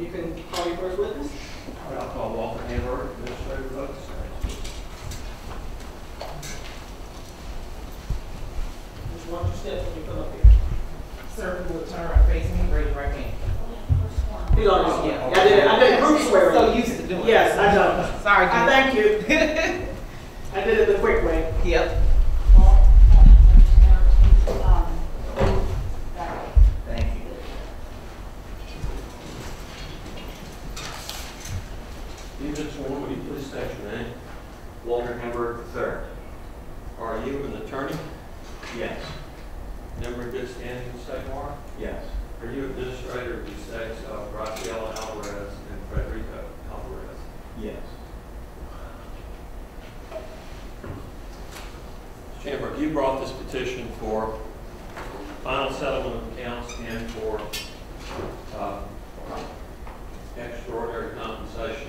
You can call your first witness. All right, I'll call Walter Hamberg, administrative vote. Just watch your steps when you come up here. Sir, you will turn right facing and raise your right hand. He's already sworn. I did group swearing. So used to doing it. Yes, I know. Sorry, I thank you. I did it the quick way. Yep. Walter Hamberg III. Are you an attorney? Yes. Member of good standing in the state bar? Yes. Are you administrator of the estates of Graciela Alvarez and Federico Alvarez? Yes. Chamber, you brought this petition for final settlement of accounts and for extraordinary compensation.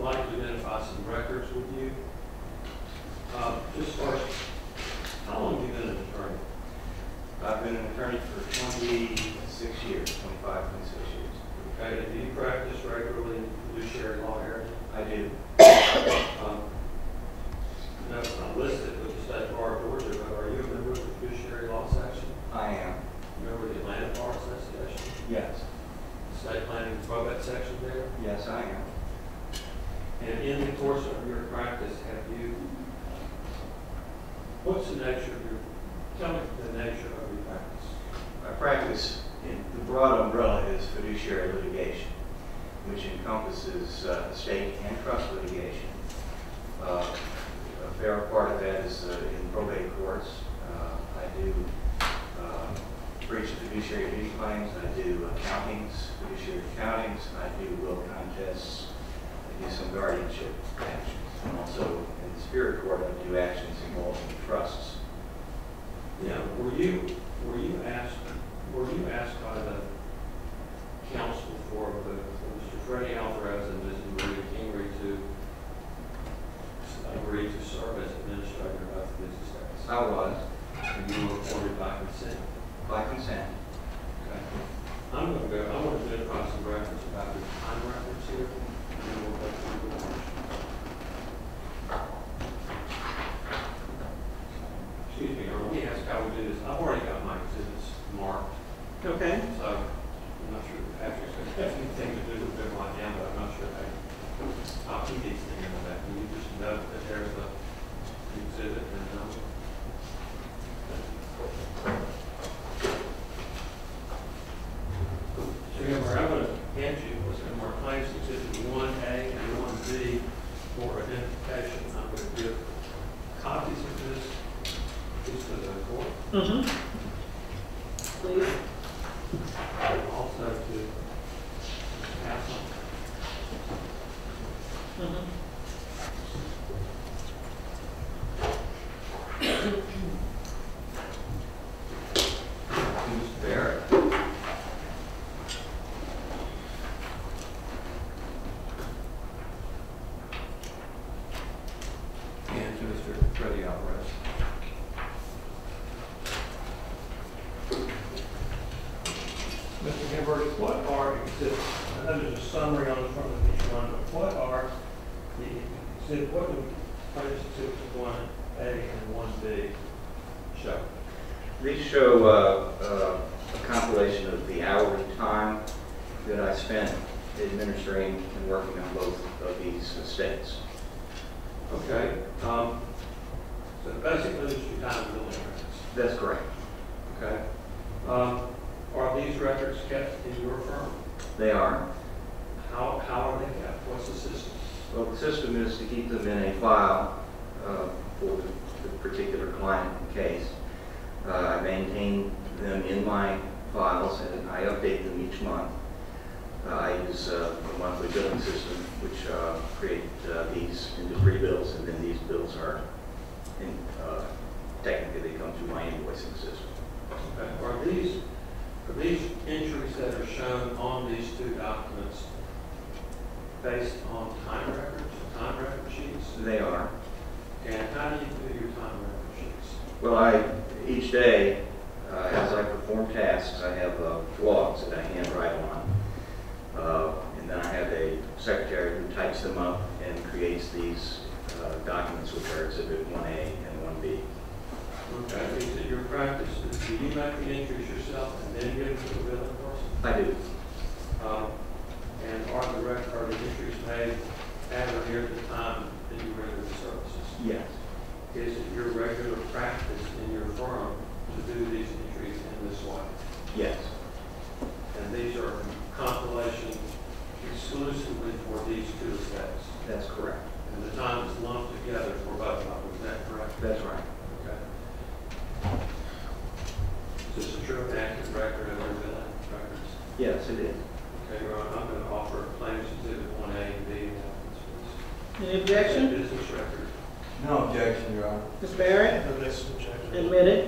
I'd like to identify some records with you. Just first, how long have you been an attorney? I've been an attorney for 25, 26 years. Okay, do you practice regularly in the fiduciary law area? I do. That's not listed with the State Bar of Georgia, but are you a member of the Fiduciary Law Section? I am. Member of the Atlanta Bar Association? Yes. The State Planning and Probate Section there? Yes, I am. And in the course of your practice, have you, what's the nature of your, tell me the nature of your practice. My practice, in the broad umbrella, is fiduciary litigation, which encompasses estate and trust litigation. A fair part of that is in probate courts. I do breach of fiduciary duty claims. I do accountings, fiduciary accountings. I do will contests. Do some guardianship actions. And also, in the spirit court, I do actions involving trusts. Yeah. Were you asked by the counsel for Mr. Fredy Alvarez and Ms. Maria Kingery to agree to serve as administrator of the estates? I was. And you were appointed by consent. By consent. Okay. I'm going to go. I want to identify some records about the time records here. Excuse me, or we ask how we do this. I've already got my exhibits marked. Okay. So I'm not sure if Patrick's going to have anything to do with them right now, but I'm not sure how I'll keep these things in the back. You just note that there's an exhibit and a number. So remember, I'm going to hand you what's in our claims exhibit 1A and 1B for identification. I'm going to give copies of this. Mm-hmm. Please. Also to pass on. Mm-hmm. Mr. Barrett. And to Mr. Fredy Alvarez. What are exhibits? I know there's a summary on the front of each one, but what are the exhibits? What do claims exhibits 1A and 1B show? These show a compilation of the hours of time that I spent administering and working on both of these estates. Okay. So basically, this is your time of building records. That's correct. Okay. Are these records kept in your firm? They are. How are they kept? What's the system? Well, the system is to keep them in a file for the particular client case. I maintain them in my files and I update them each month. I use a monthly billing system which create these into 3 bills, and then these bills are, technically they come through my invoicing system. Okay. Are these entries that are shown on these two documents based on time records, time record sheets? They are. And how do you do your time record sheets? Well, each day, as I perform tasks, I have logs that I handwrite on. stacks them up and creates these documents, which are Exhibit 1A and 1B. Okay, is it your practice that you make the entries yourself and then give them to the billing person? I do. And are the entries made at or near the time that you render the services? Yes. Is it your regular practice in your firm to do these entries in this way? Yes. And these are compilations exclusively for these two estates? That's correct. And the time is lumped together for both of them, is that correct? That's right. Okay. Is this a true and accurate record of their billing records? Yes, it is. Okay, Ron, I'm going to offer Claims Exhibit 1A and B in that. Any objection? A business record. No objection, Your Honor. Ms. Barrett? No objection. Admitted.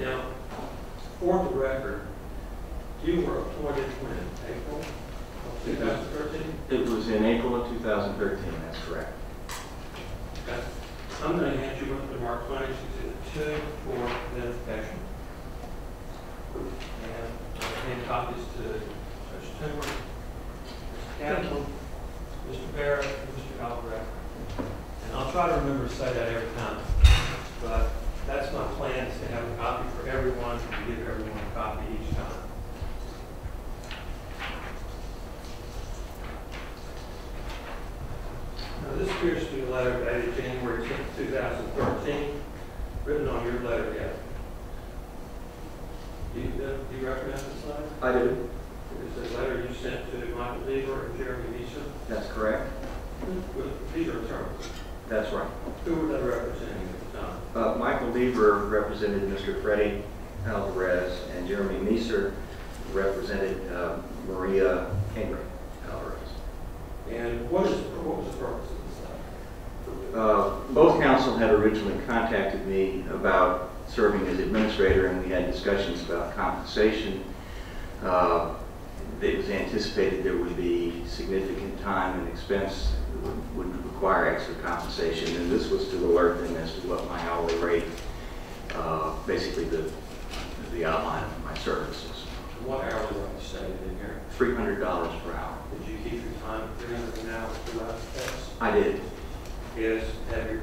Now, for the record, you were appointed when? April of 2013? It was in April of 2013, that's correct. Okay. I'm going to hand you up to Mark Claims Exhibit 2 for identification. And I'll hand copies to Judge Timber, Mr. Kaplan, Mr. Barrett, and Mr. Alvarez. And I'll try to remember to say that every time. But that's my plan, is to have a copy for everyone and give everyone a copy each time. Now, this appears to be a letter dated January 10, 2013, written on your letterhead. Do you recognize this letter? I do. It is a letter you sent to Michael Lieber and Jeremy Meeser? That's correct. These are attorneys. That's right. Who were they representing at the time? Michael Lieber represented Mr. Fredy Alvarez, and Jeremy Meeser represented Maria Alvarez. And what was the purpose of this letter? Both counsel had originally contacted me about serving as administrator, and we had discussions about compensation. It was anticipated there would be significant time and expense that would require extra compensation, and this was to alert them as to what my hourly rate, basically the outline of my services. What hourly rate you stated in here? $300 per hour. Did you keep your time at $300 an hour throughout the test? I did. Yes.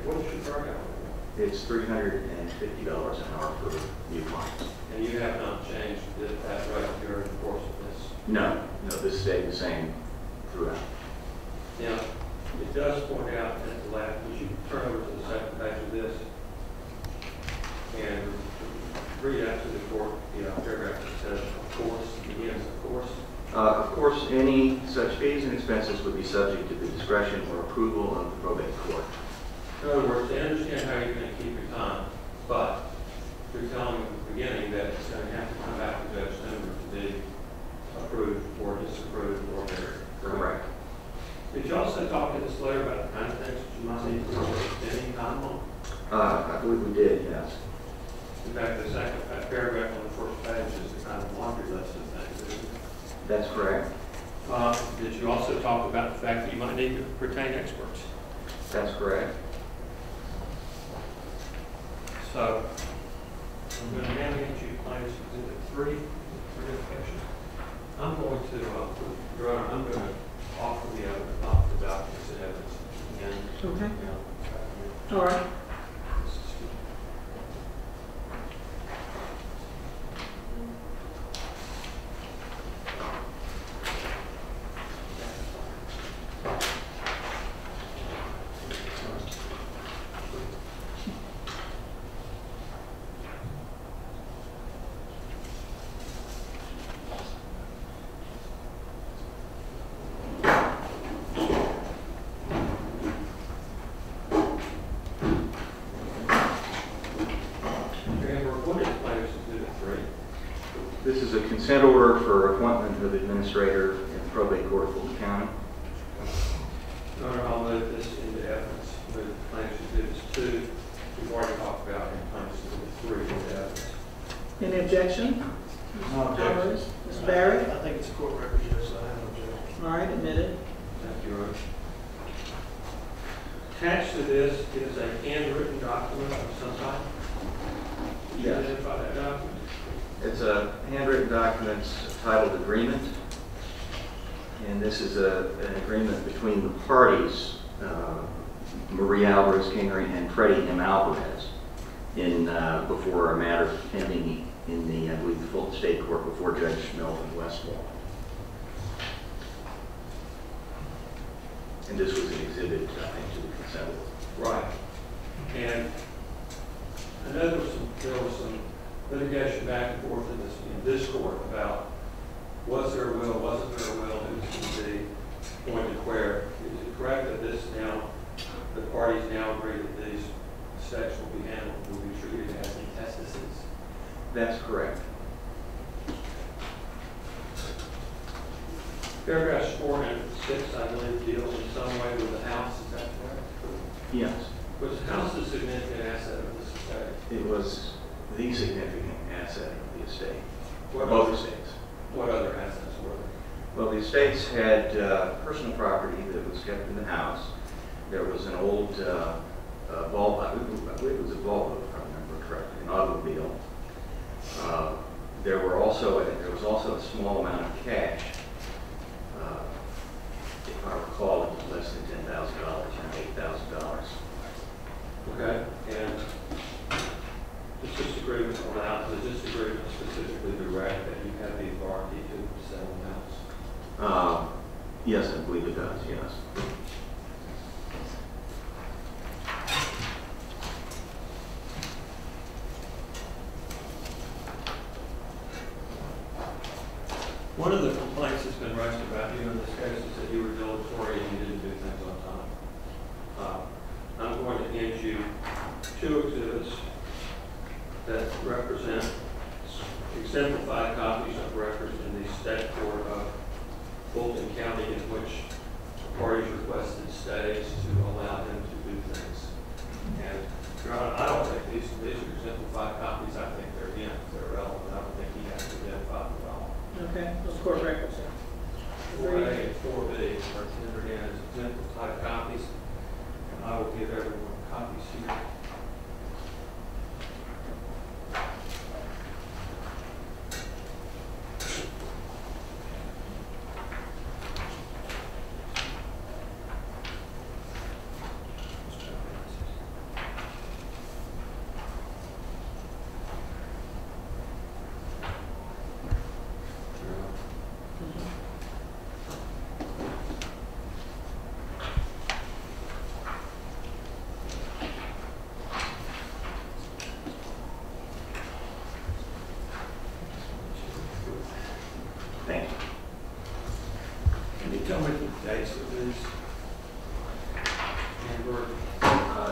What was your target hourly? It's $350 an hour for new clients. And you have not changed that right here in the course of this? No, no, this stayed the same throughout. Now, it does point out at the last, as you turn over to the second page of this and read out to the court, paragraph that says, of course, begins, of course. Of course, any such fees and expenses would be subject to the discretion or approval of the probate court. In other words, they understand how you're going to keep your time, but you're telling them at the beginning that it's going to have to come back to Judge Timber to be approved or disapproved or whatever. Correct. Did you also talk in this letter about the kind of things that you might need to work extending time on? I believe we did, yes. In fact, the second paragraph on the first page is the kind of laundry list of things, isn't it? That's correct. Did you also talk about the fact that you might need to retain experts? That's correct. So, I'm going to now get you Claims Exhibit 3 for verification. I'm going to, Your Honor, I'm going to offer the other documents and evidence again. Okay. Yeah. All right. Consent order for appointment of administrator in the probate court of Fulton County. Your Honor, I'll move this into evidence. Move the Claims Exhibits 2. We've already talked about in Claims Exhibit 3 with evidence. Any objection? No objection. Ms. Barrett? I think it's a court record, yes, I have no objection. All right, admitted. Thank you, Your Honor. Attached to this is a handwritten document of some type. documents titled Agreement. And this is an agreement between the parties, Maria Alvarez Kingery and Fredy M. Alvarez, before a matter pending in the, I believe, the Fulton State Court before Judge Melvin Westlaw. And this was an exhibit, I think, to the consent. Right. And I know there was some litigation back and forth in this court about was there a will, wasn't there a will, who's going to be appointed where. Is it correct that this now, the parties now agree that these steps will be handled, will be treated as intestacies? That's correct. Paragraphs 4 and 6, I believe, deals in some way with the house. Is that correct? Yes. Was the house a significant asset of the estate? It was the significant asset of the estate. Both estates. What other assets were there? Well, the estates had personal property that was kept in the house. There was an old Volvo, I believe it was a Volvo, if I remember correctly, an automobile. There was also a small amount of cash. If I recall, it was less than $10,000, $8,000. Okay, and this disagreement on the house, the disagreement specifically direct that you have the authority to sell the house? Yes, I believe it does, yes. One of the complaints that's been raised about you in this case is that you were dilatory and you didn't do things on time. I'm going to hand you 2 exhibits that represent exemplified copies of records in the state court of Fulton County in which the parties requested stays to allow them to do things. And Your Honor, I don't think these are exemplified copies. I think they're in. They're relevant. I don't think he has to identify them at all. Okay. Those court records. 4A and 4B are tendered in as exemplified copies. I will give everyone copies here.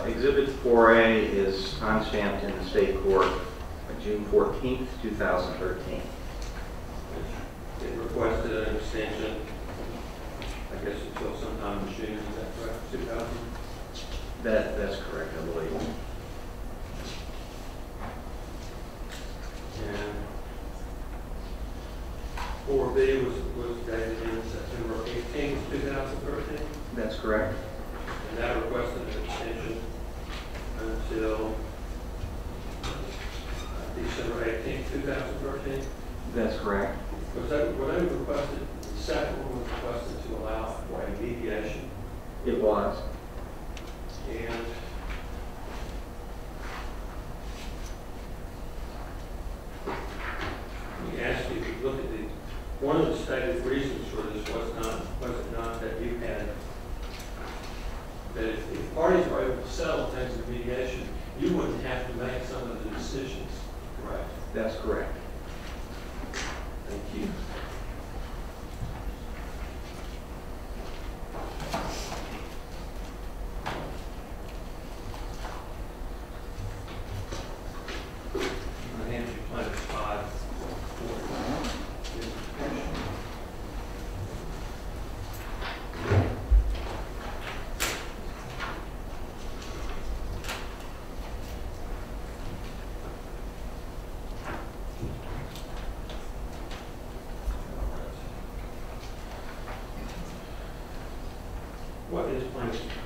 Exhibit 4A is time-stamped in the state court on June 14th, 2013. It requested an extension, I guess, until sometime in June, is that correct, 2000? That's correct, I believe. And 4B was dated in September 18th, 2013? That's correct. And that requested an extension until December 18, 2013? That's correct. Was that what I requested? The second one was requested to allow for a mediation? It was. And we asked you to look at one of the stated reasons for this was not that you had that if parties were able to settle things in mediation, you wouldn't have to make some of the decisions. Correct. That's correct. Thank you.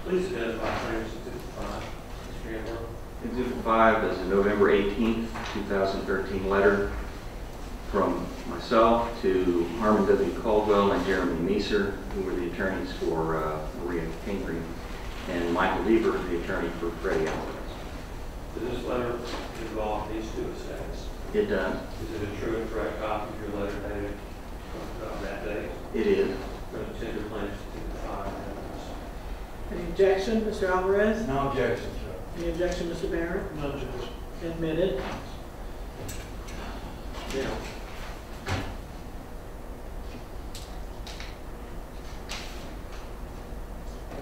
Please identify claims Exhibit 5. Exhibit 5 is a November 18, 2013 letter from myself to Harmon W. Caldwell and Jeremy Meeser, who were the attorneys for Maria Kingery, and Michael Lieber, the attorney for Fredy Alvarez. Does this letter involve these two estates? It does. Is it a true and correct copy of your letter dated on that day? It is. Tender claims to the 5 evidence. Any objection, Mr. Alvarez? No objection, sir. Any objection, Mr. Barrett? No objection. Admitted. Yeah.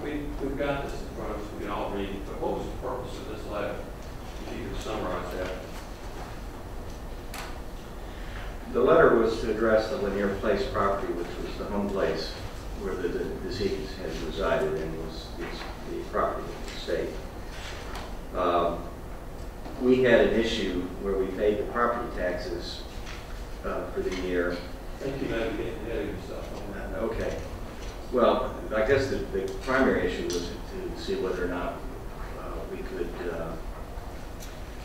We've got this in front of us, we can all read it, but what was the purpose of this letter? If you could summarize that. The letter was to address the Lanier Place property, which was the home place where the deceased had resided and was the property of the state. We had an issue where we paid the property taxes for the year. I think you might be getting ahead of yourself on that. Okay. Well, I guess the primary issue was to see whether or not we could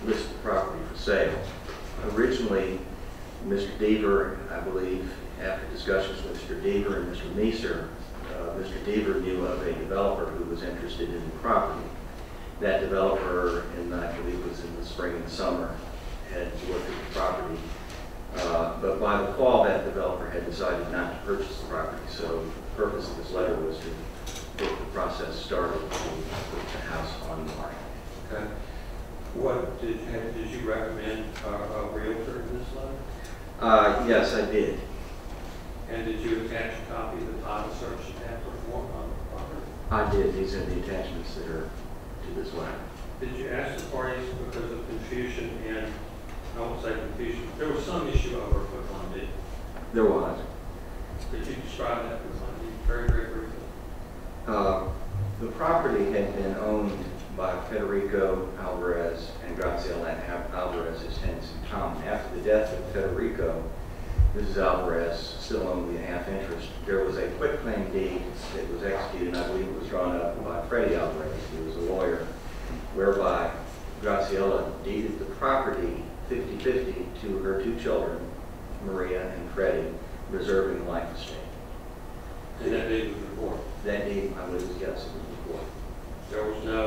list the property for sale. Originally, Mr. Deaver, I believe, after discussions with Mr. Deaver and Mr. Meeser, Mr. Deaver knew of a developer who was interested in the property. That developer, and I believe was in the spring and summer, had looked at the property. But by the fall, that developer had decided not to purchase the property. So the purpose of this letter was to get the process started to put the house on the market. Okay. What did you recommend a realtor in this letter? Yes, I did. And did you attach a copy of the title search you had performed on the property? I did. These are the attachments that are to this letter. Did you ask the parties because of confusion and? I won't say confusion. There was some issue over with Lundy. There was. Could you describe that with Lundy very, very briefly? The property had been owned by Federico Alvarez and Graciela Alvarez, his tenants in common. After the death of Federico, Mrs. Alvarez still owned the half interest. There was a quitclaim deed that was executed, and I believe it was drawn up by Fredy Alvarez, who was a lawyer, whereby Graciela deeded the property 50-50 to her two children, Maria and Fredy, reserving the life estate. And that deed was before? That deed, I believe, yes, it was before. There was no,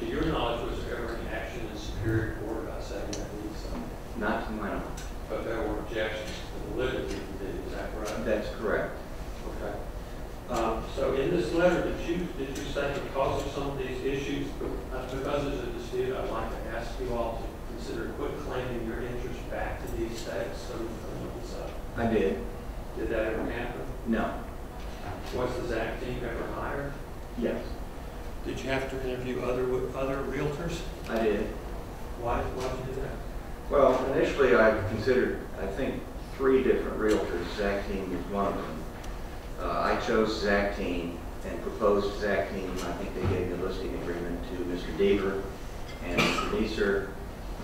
to your knowledge, was there ever an action in Superior Court about saying that deed something? Not to my knowledge. But there were objections to the validity of the deed, is that right? That's correct. Okay. So in this letter, did you say because of some of these issues, because there's a dispute, I'd like to ask you all to consider quitclaiming your interest back to the estate so we can look this up? I did. Did that ever happen? No. Was the Zac Team ever hired? Yes. Did you have to interview other realtors? I did. Why did you do that? Well, initially I considered, I think, 3 different realtors. Zac Team was one of them. I chose Zac Team and proposed Zac Team. I think they gave the listing agreement to Mr. Deaver and Mr. Meeser.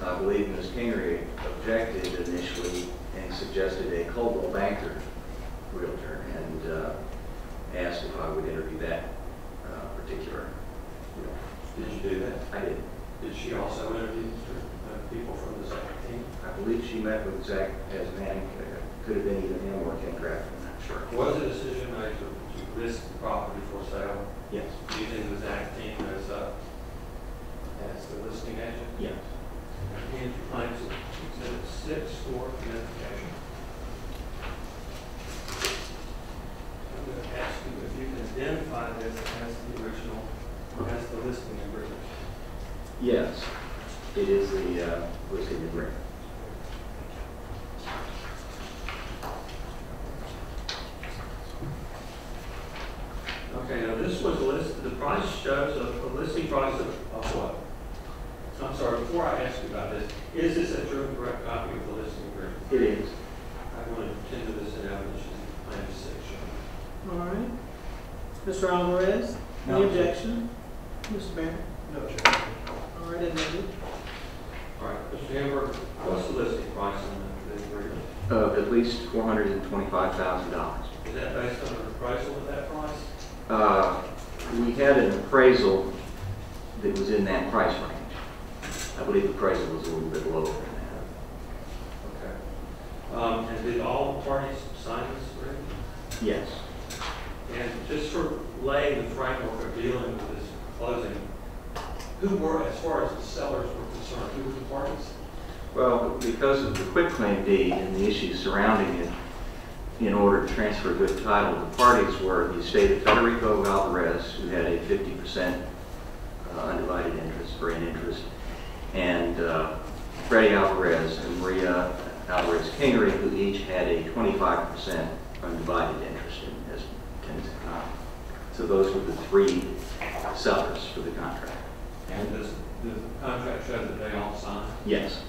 I believe Ms. Kingery objected initially and suggested a Colville Banker realtor and asked if I would interview that particular realtor. Did you do that? I did. Did she also interview people from the Zac Team? I believe she met with Zac Sasman. Could have been either him or Ken Crafton. Sure. Was the decision made to list the property for sale? Yes. Using the Zac Team as the listing agent? Yes. And your claims Exhibit 6 for identification. I'm going to ask you if you can identify this as the original, as the listing agreement. Yes. It is the listing agreement. Okay, now this was listed, the price shows a listing price of what? I'm sorry, before I ask you about this, is this a true and correct copy of the listing agreement? It is. I want to tender this in evidence in Claim 6. All right. Mr. Alvarez, no any objection? Mr. Barrett? No objection. All right, admitted. All right, Mr. Hamburg, what's the listing price on the agreement? Of at least $425,000. Is that based on an appraisal at that price? We had an appraisal that was in that price range. I believe the appraisal was a little bit lower than that. Okay. And did all parties sign this agreement? Yes. And just for laying the framework of dealing with this closing, who were, as far as the sellers were concerned, who were the parties? Well, because of the quitclaim deed and the issues surrounding it, in order to transfer good title, the parties were the estate of Federico Alvarez, who had a 50% undivided interest, brain interest, and Fredy Alvarez and Maria Alvarez Kingery, who each had a 25% undivided interest in as tenants of contract. So those were the three sellers for the contract. And does the contract show that they all signed? Yes.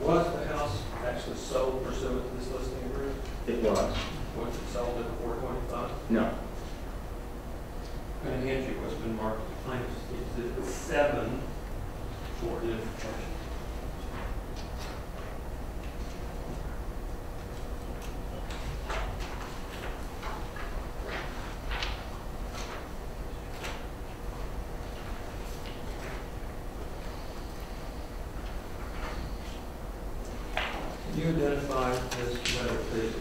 Was the house actually sold pursuant to this listing agreement? It was. Was it sold at 425? No. And Angie, what's been marked as plaintiff's exhibit 7 for identification? Can you identify this letter, please?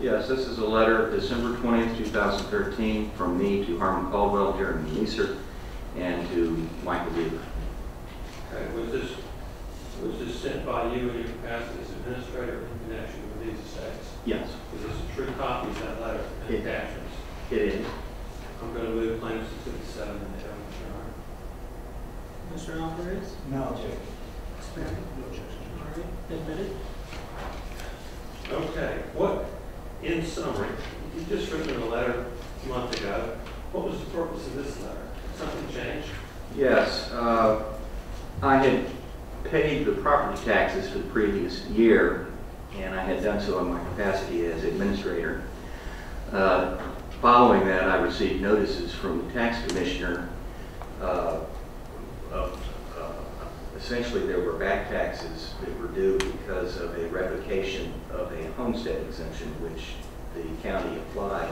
Yes, this is a letter of December 20th, 2013 from me to Harmon Caldwell, Jeremy Meeser, and to Michael Lieber. Okay, was this sent by you in your capacity as administrator in connection with these estates? Yes. Is this a true copy of that letter and attachments? It is. I'm going to move claims to 57 in the Mr. Alvarez? No objection. No objection. All right, admitted. Okay, what? In summary, you just written a letter a month ago. What was the purpose of this letter? Something changed? Yes. I had paid the property taxes for the previous year, and I had done so in my capacity as administrator. Following that, I received notices from the tax commissioner. Essentially, there were back taxes that were due because of a revocation of a homestead exemption, which the county applied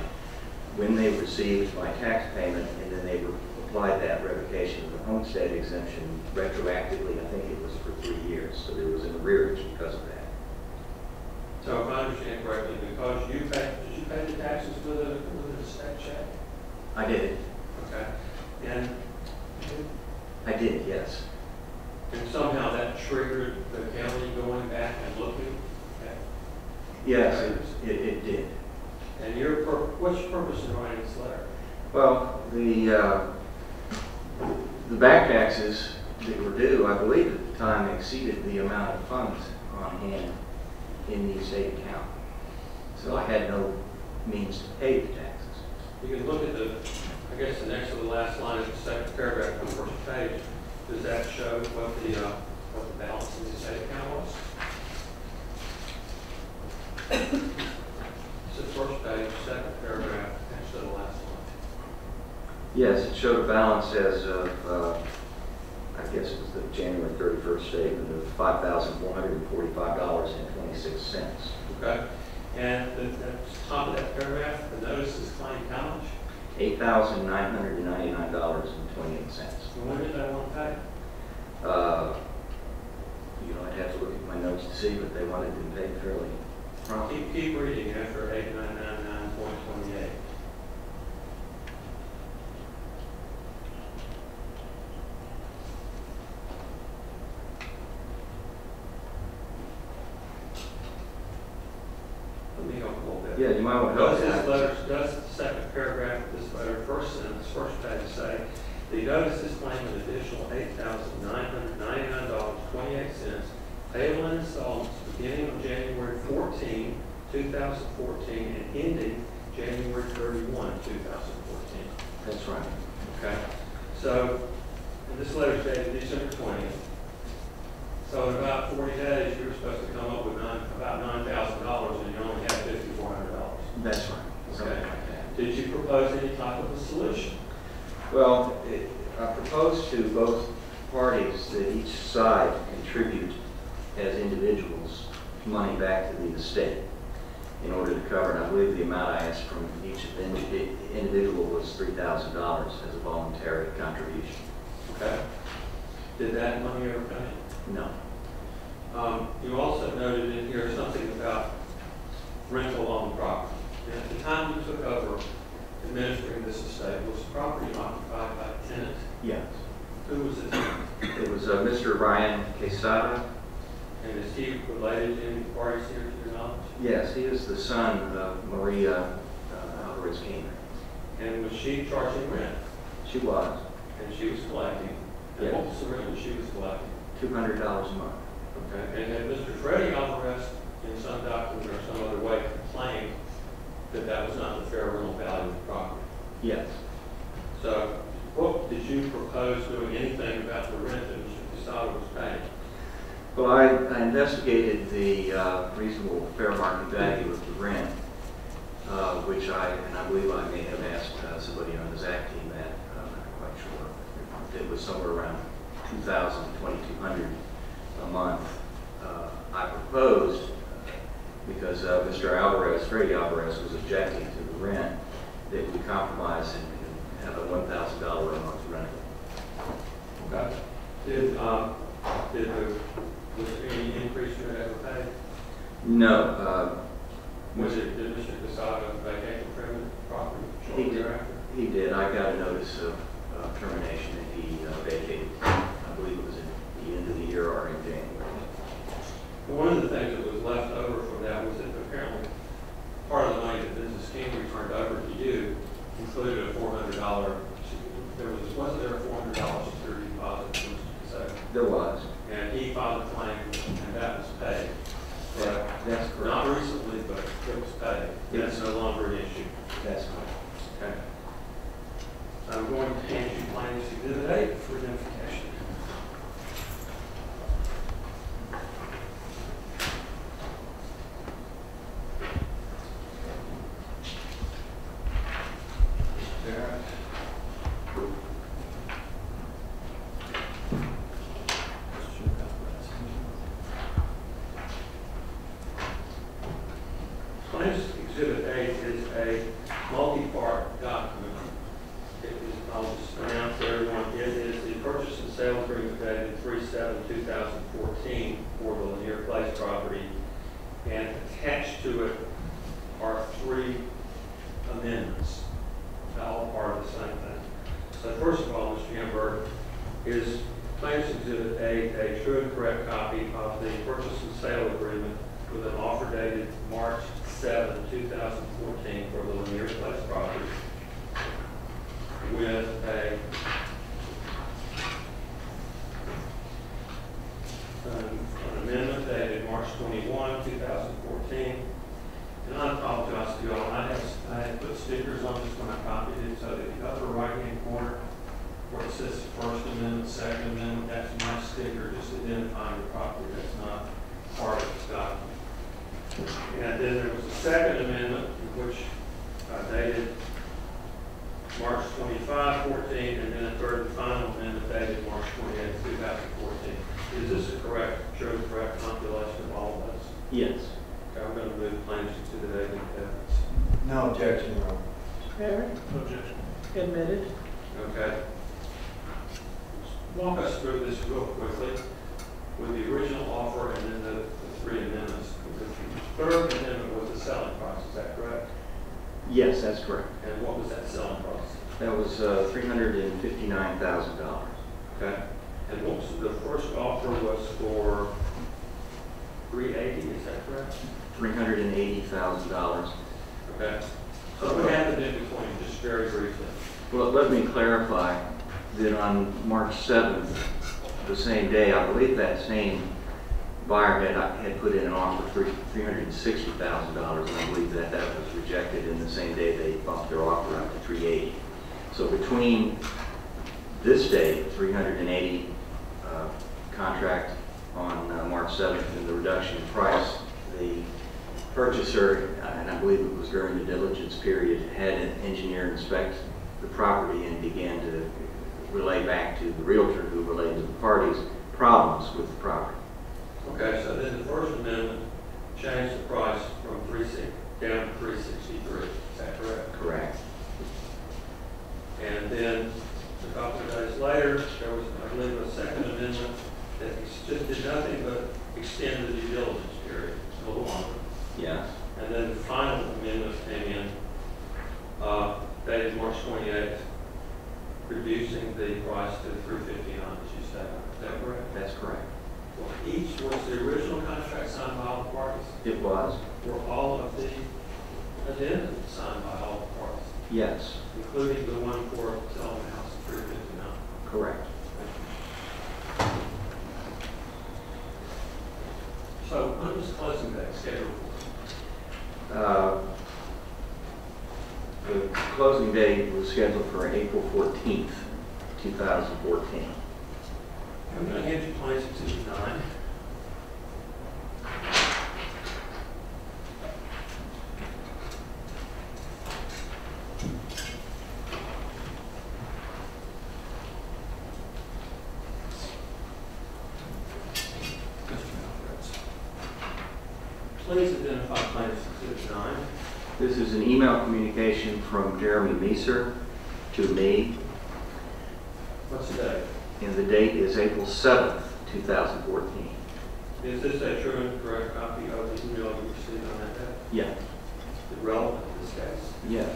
when they received my tax payment, and then they applied that revocation of the homestead exemption retroactively. I think it was for 3 years, so there was an arrearage because of that. So, if I understand correctly, because you paid, did you pay the taxes with a state check? I did. Okay. And I did, yes. And somehow that triggered the county going back and looking at Yes, it did. And what's your purpose in writing this letter? Well, the back taxes that were due, I believe at the time, exceeded the amount of funds on hand in the estate account. So I had no means to pay the taxes. You can look at the, I guess, the next to the last line of the second paragraph on the first page. Does that show what the balance in the estate account was? It's the first page, second paragraph, actually the last one. Yes, it showed a balance as of, I guess it was the January 31st statement of $5,445.26. Okay. And at the top of that paragraph, the notice is claimed how much? $8,999.28. When did they want to pay? You know, I'd have to look at my notes to see, but they wanted them paid fairly promptly. Keep reading after 8,999.28. Let me help a little bit. Yeah, you might want to help. Does the second paragraph of this letter, first sentence, first page say, the notice is claiming an additional $8,999.28 payable in installments beginning on January 14, 2014 and ending January 31, 2014. That's right. Okay. So, and this letter is dated December 20th. So in about 40 days, you were supposed to come up with about $9,000 and you only had $5,400. That's right. Okay. Did you propose any type of a solution? Well, I proposed to both parties that each side contribute as individuals money back to the estate in order to cover, and I believe the amount I asked from each individual was $3,000 as a voluntary contribution. Okay. Did that money ever come in? No. You also noted in here something about rental on property. And at the time you took over administering this estate, was the property occupied by a tenant? Yes. Who was the tenant? It was Mr. Ryan Quesada. And is he related to any parties here to your knowledge? Yes, he is the son of Maria Alvarez Kingery. And was she charging rent? She was. And she was collecting? Yes. And what was the rent she was collecting? $200 a month. Okay. And had Mr. Fredy Alvarez in some document or some other way complained that that was not the fair rental value of the property? Yes. So what did you propose doing anything about the rent that Mr. Quesada was paying? Well, I investigated the reasonable fair market value of the rent, which I believe I may have asked somebody on the Zac Team that, I'm not quite sure. It was somewhere around $2,000, $2,200 a month. I proposed, because Mr. Alvarez, Fredy Alvarez, was objecting to the rent, that we compromise and have a $1,000 a month rental. Okay. Was there any increase you ever paid? No. Did Mr. Quesada vacate the property shortly thereafter? He did. I got a notice of termination that he vacated. I believe it was at the end of the year or in January. One of the things that was left over from that was that apparently part of the money that Mrs. Kingery turned over to you included a $400. Wasn't there a $400 security deposit from Mr. Quesada? There was. And he filed a claim, and that was paid. Correct? That's correct. Not recently, but it was paid. That's no longer an issue. That's correct. Okay. So I'm going to hand you claims to Exhibit 8 for identification. $360,000, and I believe that that was rejected in the same day they bumped their offer up to $380,000. So between this day, $380,000 contract on March 7th, and the reduction in price, the purchaser, and I believe it was during the diligence period, had an engineer inspect the property and began to relay back to the realtor, who relayed to the parties problems with the property. Okay, so then the First Amendment changed the price from down to $363. Is that correct? Correct. And then a couple of days later, there was, I believe, a second amendment that did nothing but extend the due diligence period a little longer. Yeah. And then the final amendment came in dated March 28th, reducing the price to $3.59, as you said. Is that correct? That's correct. Well, each was the original contract signed by all the parties. It was. Were all of the addendum signed by all the parties? Yes. Including the one for selling the house at $3.59. Correct. So when was closing date scheduled? The closing date was scheduled for April 14th, 2014. I'm going to hand you clients at 69. Please identify clients at 69. This is an email communication from Jeremy Meeser to me. What's the date? And the date is April 7th, 2014. Is this a true and correct copy of the email you received on that day? Yeah. Is it relevant to this case? Yes.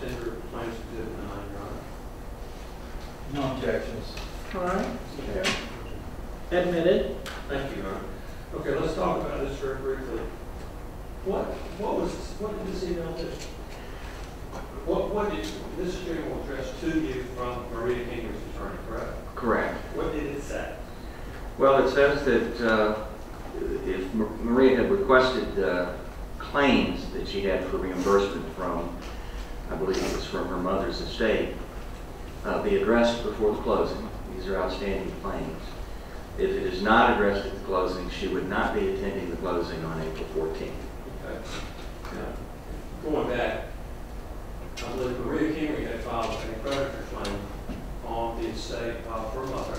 Senator Plains did not, Your Honor. No objections. All right. Okay. Admitted. Thank you, Your Honor. Okay, let's talk about this very briefly. What did this email do? What did this hearing will address to you from Maria Kingery's attorney, correct? Correct. What did it say? Well, it says that if Maria had requested claims that she had for reimbursement from, I believe it was from her mother's estate, be addressed before the closing. These are outstanding claims. If it is not addressed at the closing, she would not be attending the closing on April 14th. Okay. Now, going back, I believe Maria Kingery had filed a creditor claim on the estate of her mother.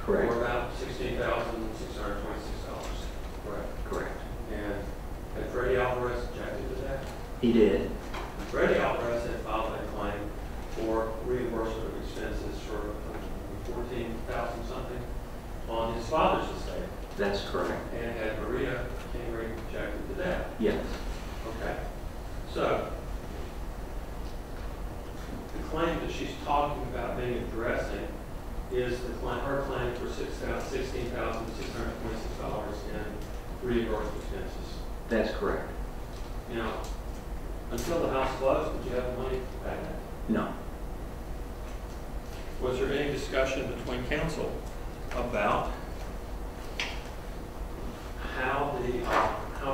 Correct. For about $16,626. Correct. Correct. And Fredy Alvarez objected to that? He did. Fredy Alvarez had filed a claim for reimbursement of expenses for $14,000 something on his father's estate. That's correct. And had Maria Kingery objected to that? Yes. Okay. So, the claim that she's talking about being addressing is the claim, her claim for $16,626 in reimbursed expenses. That's correct. Now, until the house closed, did you have money to pay that? No. Was there any discussion between counsel about how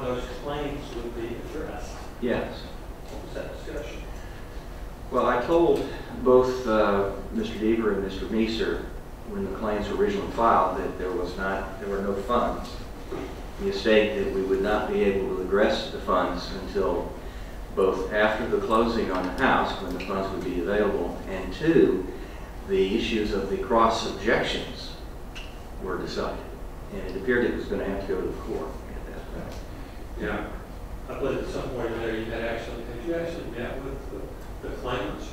those claims would be addressed? Yes. What was that discussion? Well, I told both Mr. Deaver and Mr. Meeser when the claims were originally filed that there were no funds in the estate, that we would not be able to address the funds until both after the closing on the house, when the funds would be available, and two, the issues of the cross-objections were decided. And it appeared it was going to have to go to the court at that point. Yeah. I believe at some point there you had actually, met with the claimants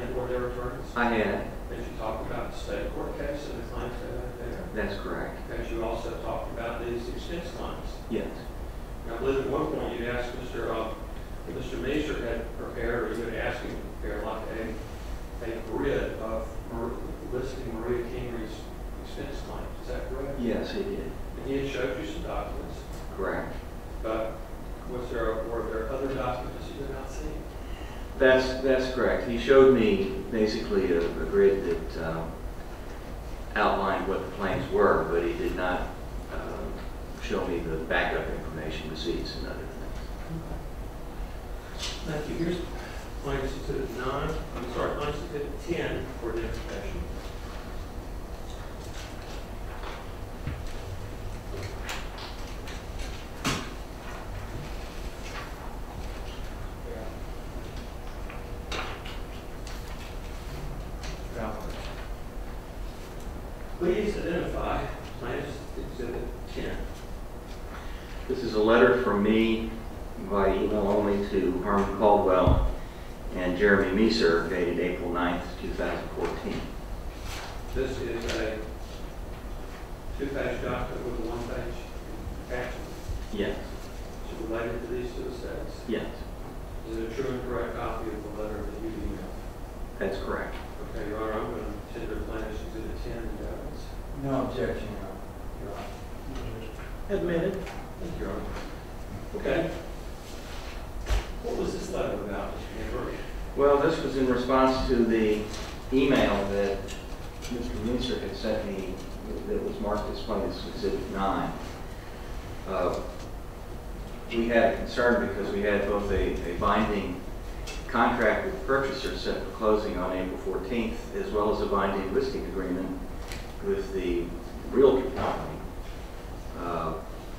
and or their attorneys? I had. Did you talk about the state court case and the claims that are there? That's correct. Because you also talked about these expense claims? Yes. And I believe at one point you asked Mr. Meeser had prepared, or you had asked him to prepare like a grid of listing Maria Kingery's expense claims. Is that correct? Yes, he did. And he had showed you some documents? Correct. But were there other documents you did not see? That's correct. He showed me basically a grid that outlined what the claims were, but he did not show me the backup information, receipts, and other things. Thank you. Here's claims exhibit 9. I'm sorry, claims exhibit 10 for identification. Please identify plaintiff's exhibit 10. This is a letter from me by email only to Harmon Caldwell and Jeremy Meeser dated April 9th, 2014. This is a two-page document with a one-page attachment. Yes. Is it related to these two estates? Yes. Is it a true and correct copy of the letter that you emailed? That's correct. Okay, Your Honor, I'm going to consider the plaintiff's exhibit 10 and evidence. No objection, Your Honor. Admitted. Thank you, Your Honor. Okay. What was this letter about, Mr. Hamburg? Well, this was in response to the email that Mr. Meeser had sent me that was marked as plaintiff's exhibit 9. We had a concern because we had both a binding contract with the purchaser set for closing on April 14th, as well as a binding listing agreement with the realtor company,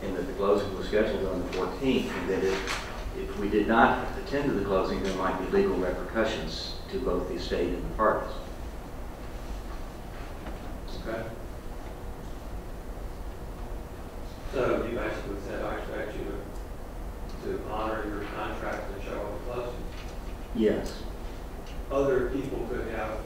and that the closing was scheduled on the 14th, and that if we did not attend to the closing, there might be legal repercussions to both the estate and the parties. Okay. So you actually said I expect you to honor your contract and show up at closing? Yes. Other people could have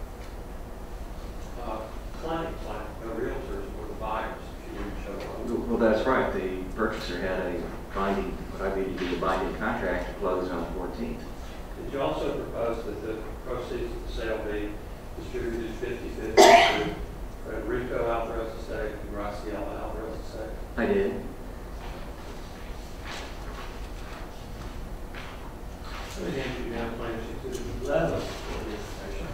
clients, the realtors or the buyers, if you didn't show up. Well, that's right. The purchaser had a binding, what I believe to be a binding contract to close on the 14th. Did you also propose that the proceeds of the sale be distributed 50-50 to Federico Alvarez III and Graciela Alvarez III? I did. Let me hand you down plaintiff's exhibit 11 for the information.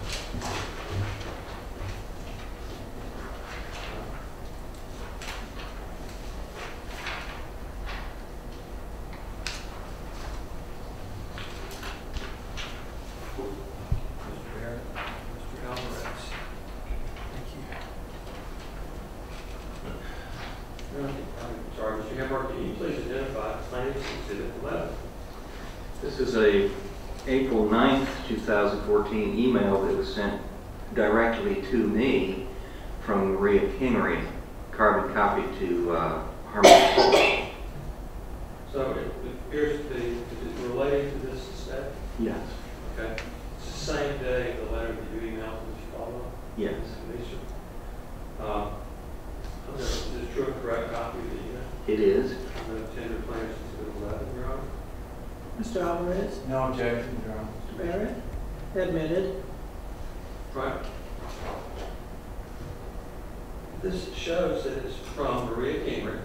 Mr. Barrett, Mr. Alvarez. Thank you. I'm sorry, Mr. Hamburg, can you please identify plaintiff's exhibit 11? This is a April 9th, 2014 email that was sent directly to me from Maria Kingery, carbon copy to Harmon Caldwell. So it appears to be related to this estate? Yes. Okay. It's the same day the letter that you emailed from Mr. Caldwell? Yes. Is this true and correct copy of the email? It is. I'm going to tender plaintiff's exhibit 11, Your Honor. Mr. Alvarez? No objection, Your Honor. Mr. Barrett? Admitted. Right. This shows that it's from Maria Kingery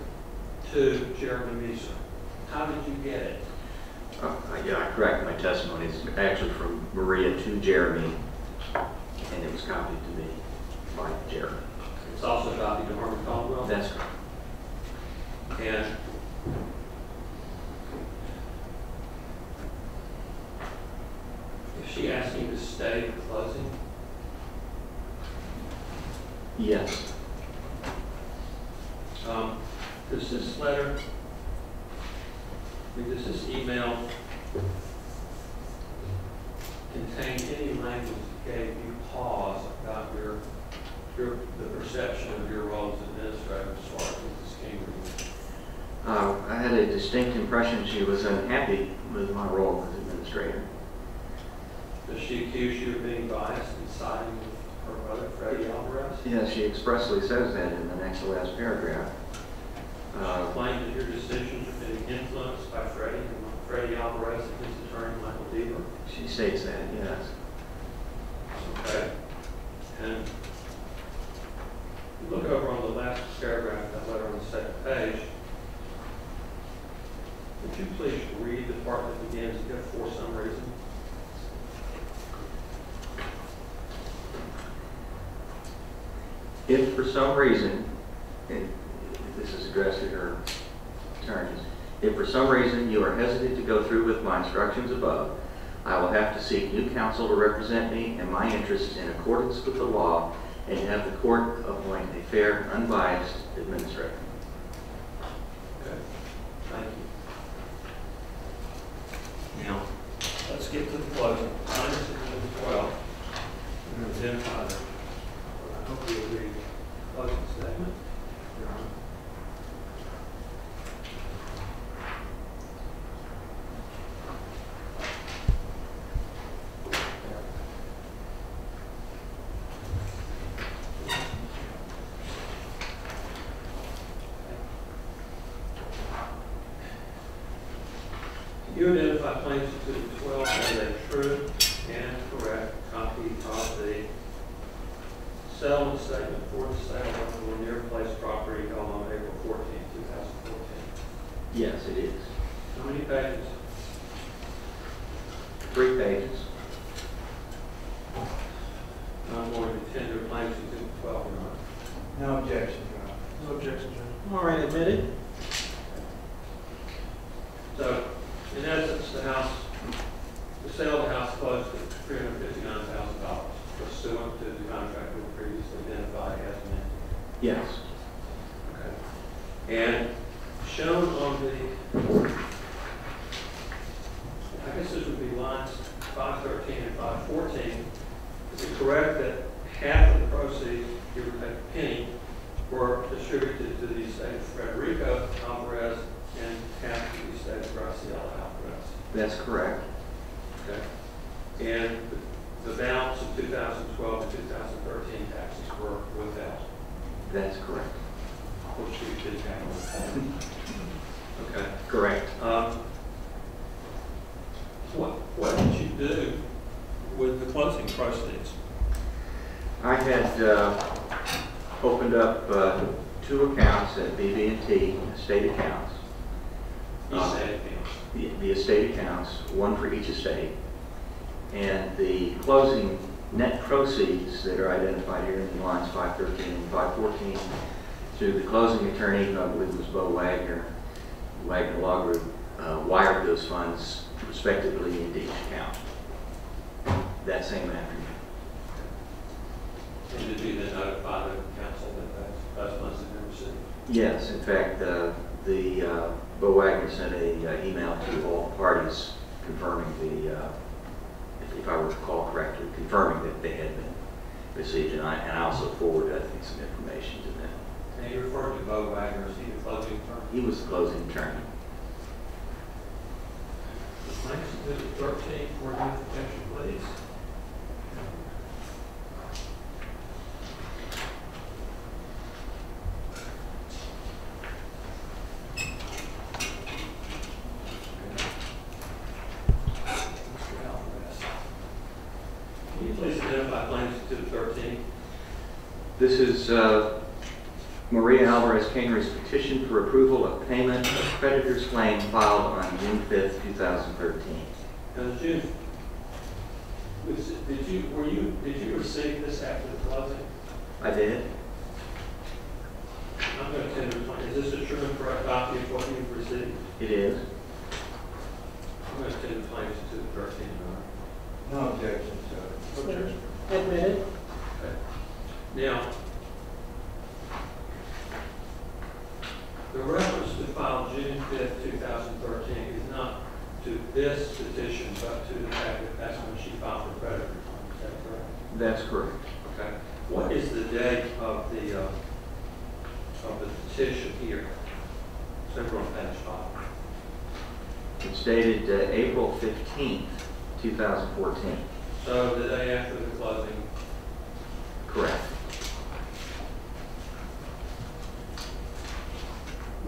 to Jeremy Meeser. How did you get it? Yeah, I correct my testimony. It's actually from Maria to Jeremy, and it was copied to me by Jeremy. It's also copied to Harmon Caldwell? That's correct. And she asked you to stay at closing? Yes. Does this letter, does this email contain any language that gave you pause about the perception of your role as administrator as far as the scheme? I had a distinct impression she was unhappy with my role as administrator. Does she accuse you of being biased in siding with her brother, Fredy Alvarez? Yes, she expressly says that in the next to last paragraph. She claimed that your decisions are being influenced by Fredy Alvarez and his attorney, Michael Deaver. She states that, yes. Okay. And you look over on the last paragraph of that letter on the second page. Would you please read the part that begins, if for some reason? If for some reason, and this is addressed to her attorneys, if for some reason you are hesitant to go through with my instructions above, I will have to seek new counsel to represent me and my interests in accordance with the law and have the court appoint a fair, unbiased administrator. Okay, thank you. Now, let's get to the closing. Time is 12. We're going to identify them. I hope you agree. Closing statement. Your Honor. You identify Claims Exhibit 12 as a true and correct copy of the settlement statement for the sale of the Lanier Place property held on April 14, 2014. Yes, it is. How many pages? 3 pages. I'm going to tender Claims Exhibit 12 or not. No objection, Your Honor. No objection, Your Honor. All right, admitted. So, in essence, the house, the sale of the house closed at $359,000 pursuant to the contract we previously identified as amended. Yes. Okay. And shown on the, I guess this would be lines 513 and 514. Is it correct that half of the proceeds, give or take a penny, were distributed to the estate of Federico Alvarez and half to the estate of Graciela Alvarez? That's correct. Okay. And the balance of 2012 and 2013 taxes were withheld. That's correct. Of course, you did have withheld. Okay. Correct. What did you do with the closing proceeds? I had opened up 2 accounts at BB&T, estate accounts. Estate accounts? The estate accounts, one for each estate. And the closing net proceeds that are identified here in lines 513 and 514 to the closing attorney, who I believe was Bo Wagner, Wagner Law Group, wired those funds respectively into each account that same afternoon. And did you then notify the council that those funds had been received? Yes, in fact, Bo Wagner sent an email to all parties confirming the, if I recall correctly, confirming that they had been received, and I also forwarded, I think, some information to them. And you referred to Bo Wagner as he the closing attorney? He was the closing attorney. Claims Exhibit 13 for identification, please. Can you please identify Claims Exhibit 13? This is Maria Alvarez Kingery's petition for approval of payment of creditor's claim filed on June 5th, 2013. Now, did you receive this after the closing? I did. I'm going to tender the claim. Is this a true and correct copy of what you've received? It is. I'm going to tender the claims to the 13th. No objection, sir. No objection. Admitted. Okay. Now, the reference to file June 5th, 2013 is not to this petition, but to the fact that that's when she filed for creditor claim. Is that correct? That's correct. Okay. What is the date of the petition here? Except for on page 5. It's dated April 15th, 2014. So the day after the closing? Correct.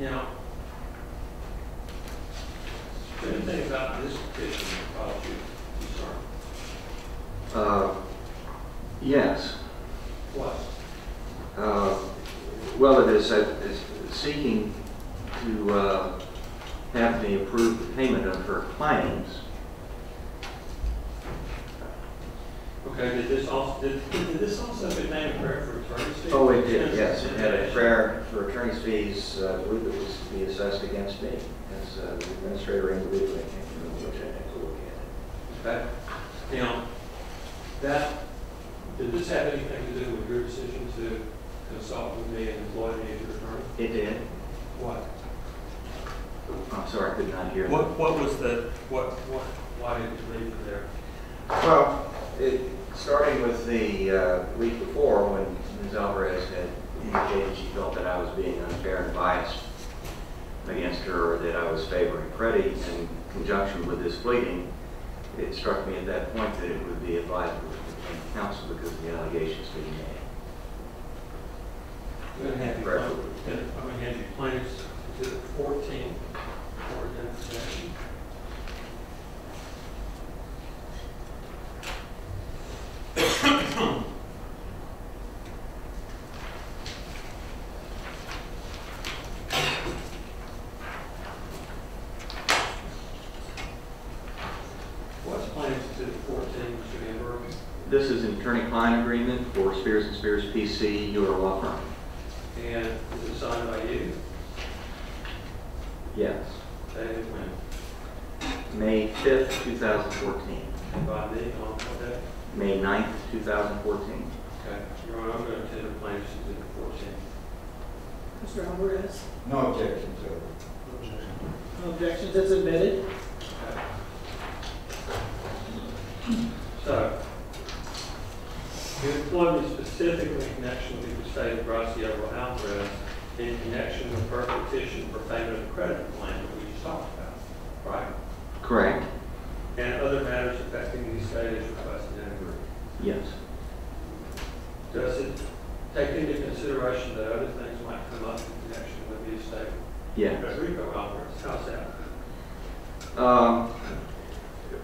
Now, the thing about this petition that caused you concern? Yes. What? Well, it is seeking to have me approve the payment of her claims. Okay, did this also contain a prayer for attorney's fees? Oh, it did, yes. It had a prayer for attorney's fees, I believe it was to be assessed against me as the administrator individually. I can't remember which I had to look at it. Okay. Now, did this have anything to do with your decision to consult with me and employ me as your attorney? It did. What? I'm sorry, I could not hear. Why did you leave it there? Well, starting with the week before, when Ms. Alvarez had indicated she felt that I was being unfair and biased against her, or that I was favoring Fredy, in conjunction with this pleading, it struck me at that point that it would be advisable to counsel because of the allegations being made. I'm going to have you claims to the 14th for identification. attorney-client agreement for Spears and Spears PC, your law firm. And is it signed by you? Yes. Dated when? May 5th, 2014. By me on what day? May 9th, 2014. Okay. Your Honor, I'm going to attend the plaintiff's exhibit 14. Mr. Alvarez? No objections, sir. No objections. That's admitted. Okay. So, you employed me specifically in connection with the estate of Graciela Alvarez in connection with her petition for payment of credit plan that we just talked about, right? Correct. And other matters affecting the estate as requested in agreement. Yes. Does it take into consideration that other things might come up in connection with the estate? Yes. Federico Alvarez, how's that?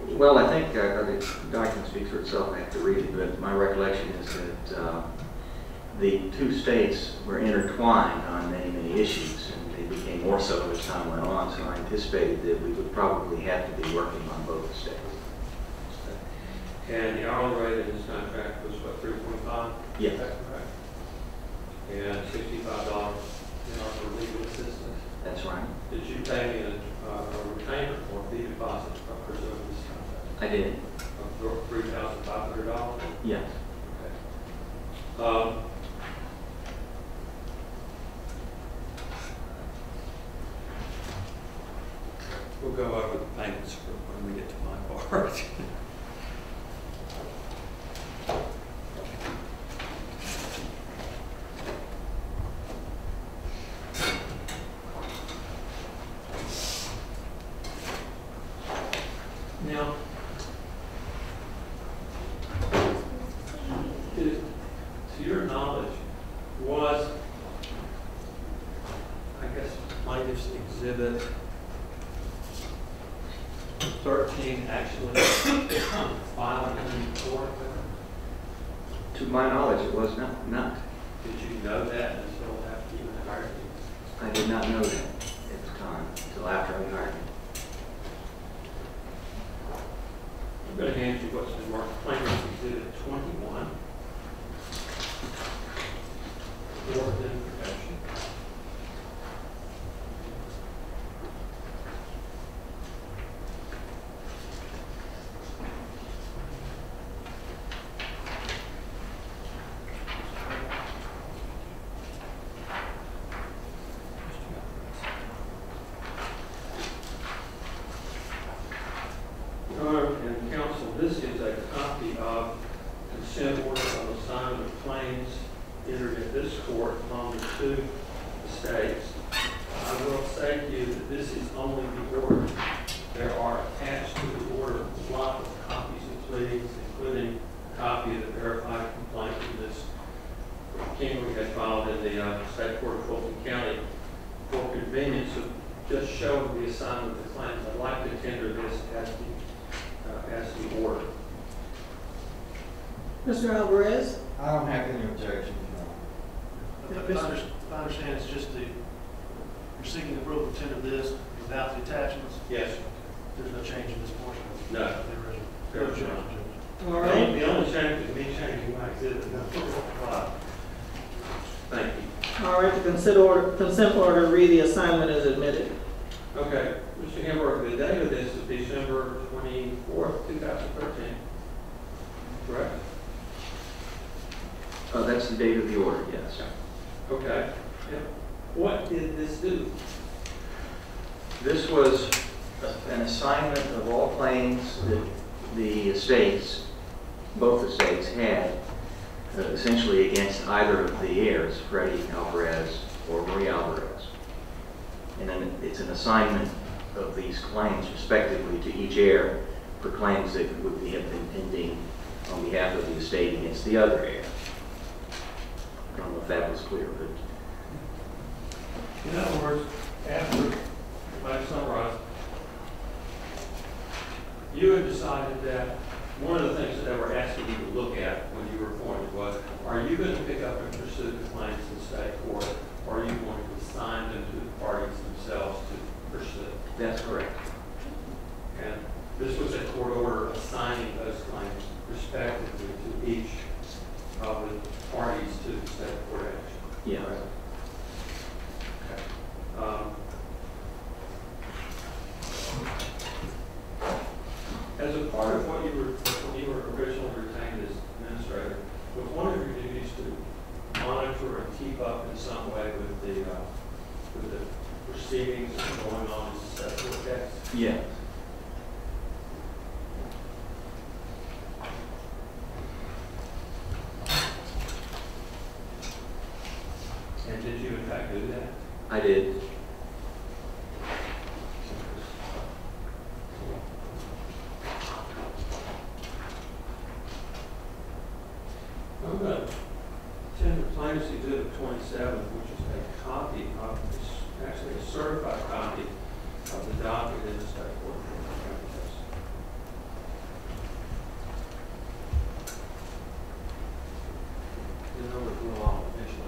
Well, I think the document speaks for itself after reading, but my recollection is that the two states were intertwined on many, many issues, and they became more so as time went on, so I anticipated that we would probably have to be working on both states. And the hourly rate in this contract was, what, 3.5? Yeah. That's correct. And $65 for legal assistance? That's right. Did you pay me a retainer for the deposit of preserving this contract? I did. Of $3,500? Yes. Okay. We'll go over the payments for when we get to my part. Now, to your knowledge, was, I guess, plaintiff's exhibit 13 actually filed in court? To my knowledge, it was not. Did you know that until after you hired me? I did not know that at the time, until after I hired me. I'm going to hand you what's been marked plaintiff's exhibit 21. For identification. Consent order, read the assignment as admitted. Okay. Mr. Hamburg, the date of this is December 24th, 2013. Correct? Oh, that's the date of the order, yes. Okay. Yeah. What did this do? This was an assignment of all claims that the estates, both estates, had essentially against either of the heirs, Fredy Alvarez or Maria Alvarez. And then it's an assignment of these claims respectively to each heir for claims that would have been pending on behalf of the estate against the other heir. I don't know if that was clear, but... In other words, after, if I summarize, you had decided that one of the things that they were asking you to look at when you were appointed was, are you going to pick up and pursue the claims in state court, or are you going to assign them to the parties themselves to pursue? That's correct. And this was a court order assigning those claims respectively to each with parties to the extent of court action. Yeah. Right? Okay. As a part of what you were, when you were originally retained as administrator, was one of your duties to monitor and keep up in some way with the proceedings that are going on in successful case? Yeah. And did you in fact do that? I did. I'm going to attend the plaintiff's exhibit 27, which is a copy of this, actually a certified copy of the docket in the state court. The number grew long initially.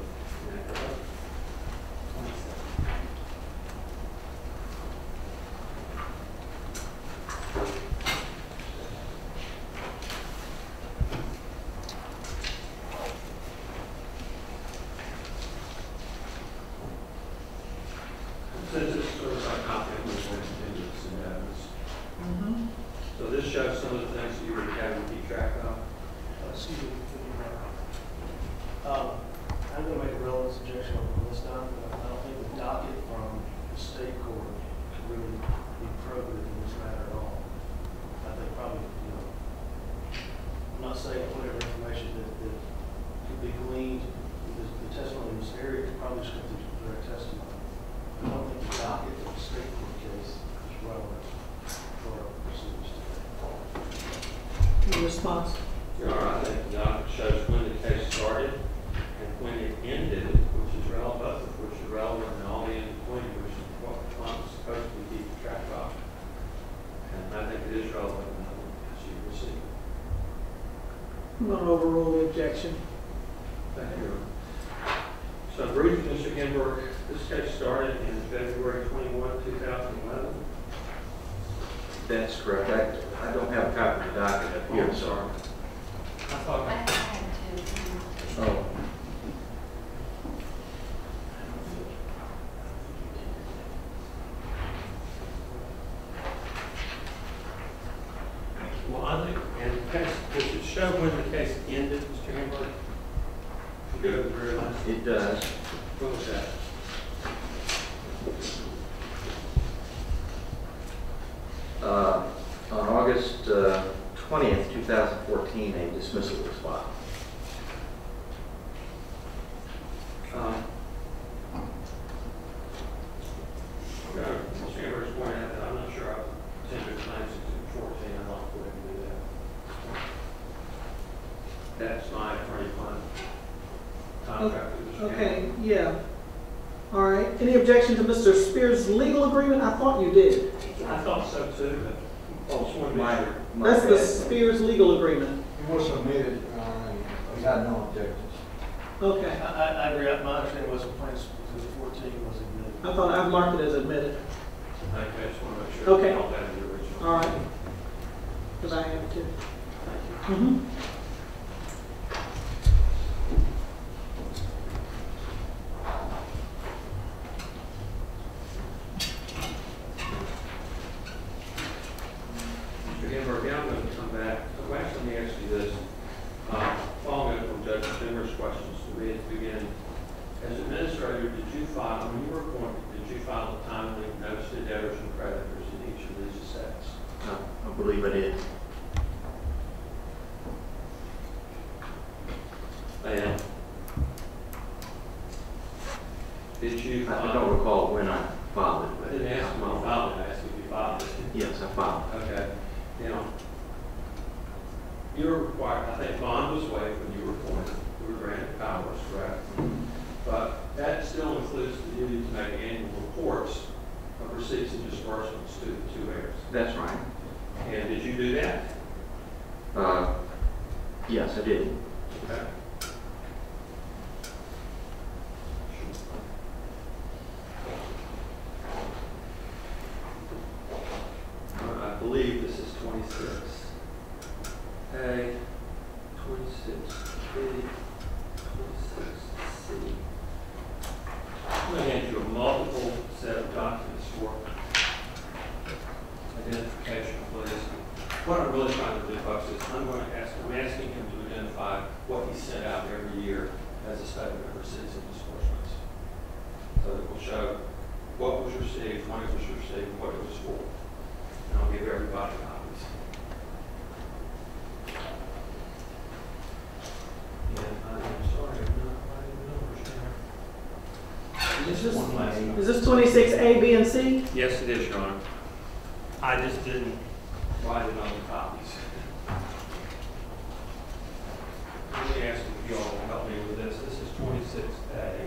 Objection to Mr. Spears' legal agreement? I thought you did. I thought so too. That's the Spears legal agreement. It was submitted. We got no objections. Okay. I agree. My understanding was the plaintiff's exhibit 14 was admitted. I thought I've marked it as admitted. I just want to make sure. Okay. All right. Because I have to. Thank you. Mm-hmm. Hey, 26, 80. out every year as a statement of our citizen disbursements. So it will show what was received, when it was received, what it was for. And I'll give everybody copies. And I'm sorry, I'm not writing the numbers down. Is this 26A, B, and C? Yes, it is, Your Honor. I just didn't write it on the copies. Let me ask if you all will help me with this. This is 26A.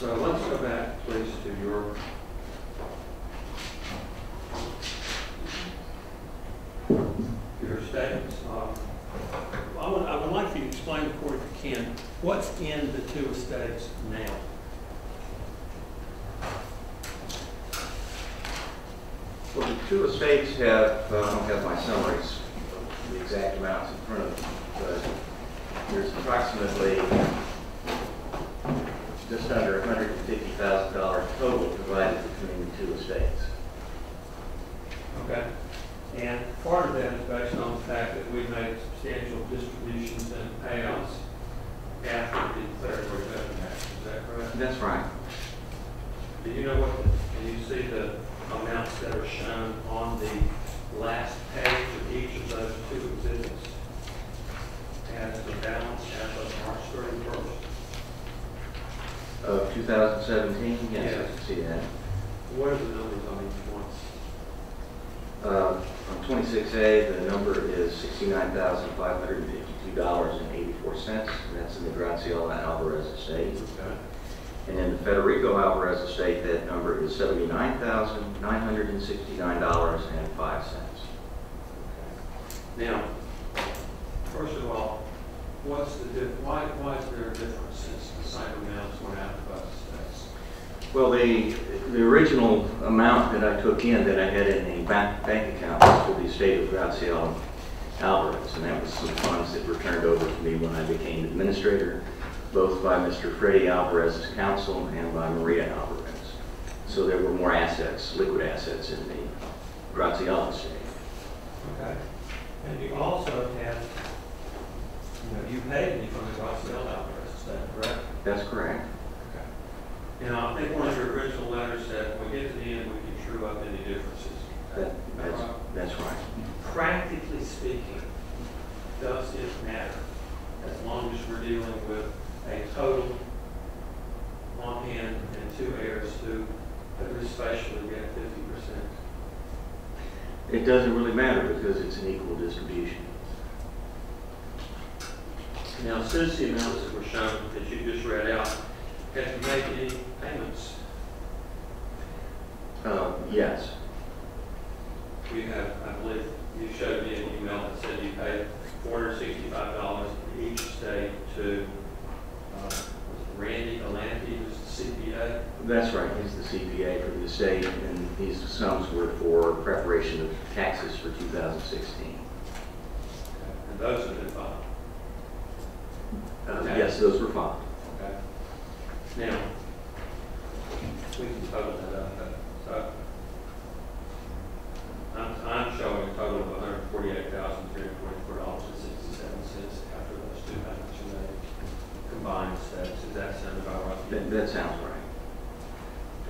So let's go back, please, to your statements. I would like for you to explain to the court, if you can, what's in the two estates now. Well, the two estates have, I don't have my summaries of the exact amounts in front of them, but there's approximately just under $150,000 total divided between the two estates. Okay. And part of that is based on the fact that we made substantial distributions and payouts after the declaratory judgment action. Is that correct? That's right. Do you know what, can you see the amounts that are shown on the last page of each of those two exhibits as the balance as of March 31st? Of 2017? Yes, yes, I can see that. What are the numbers on each one? On 26A, the number is $69,552.84, and that's in the Graciela Alvarez estate. Okay. And in the Federico Alvarez estate, that number is $79,969.05. Okay. Now, first of all, what's the why is there a difference since the same amounts went out of us? Well, the original amount that I took in that I had in the bank account was for the estate of Graciela Alvarez, and that was some funds that were turned over to me when I became administrator, both by Mr. Fredy Alvarez's counsel and by Maria Alvarez. So there were more assets, liquid assets, in the Graciela estate. Okay. And you also have, you paid me from the Graciela Alvarez, is that correct? That's correct. Now, I think one of your original letters said, when we get to the end, we can true up any differences. That's right. Practically speaking, does it matter as long as we're dealing with a total on hand and two heirs who every spatially get 50%? It doesn't really matter because it's an equal distribution. Now, since the amounts that were shown that you just read out, have you made any payments? Yes. You have, I believe, you showed me an email that said you paid $465 in each state to Randy Galanti, who's the CPA? That's right, he's the CPA for the state, and these sums were for preparation of taxes for 2016. Okay. And those have been filed? Okay. Yes, those were filed. Okay. Now, we can total that up. So I'm showing a total of $148,324.67 after those two items are made. Combined statements. Does that sound about right? That sounds right.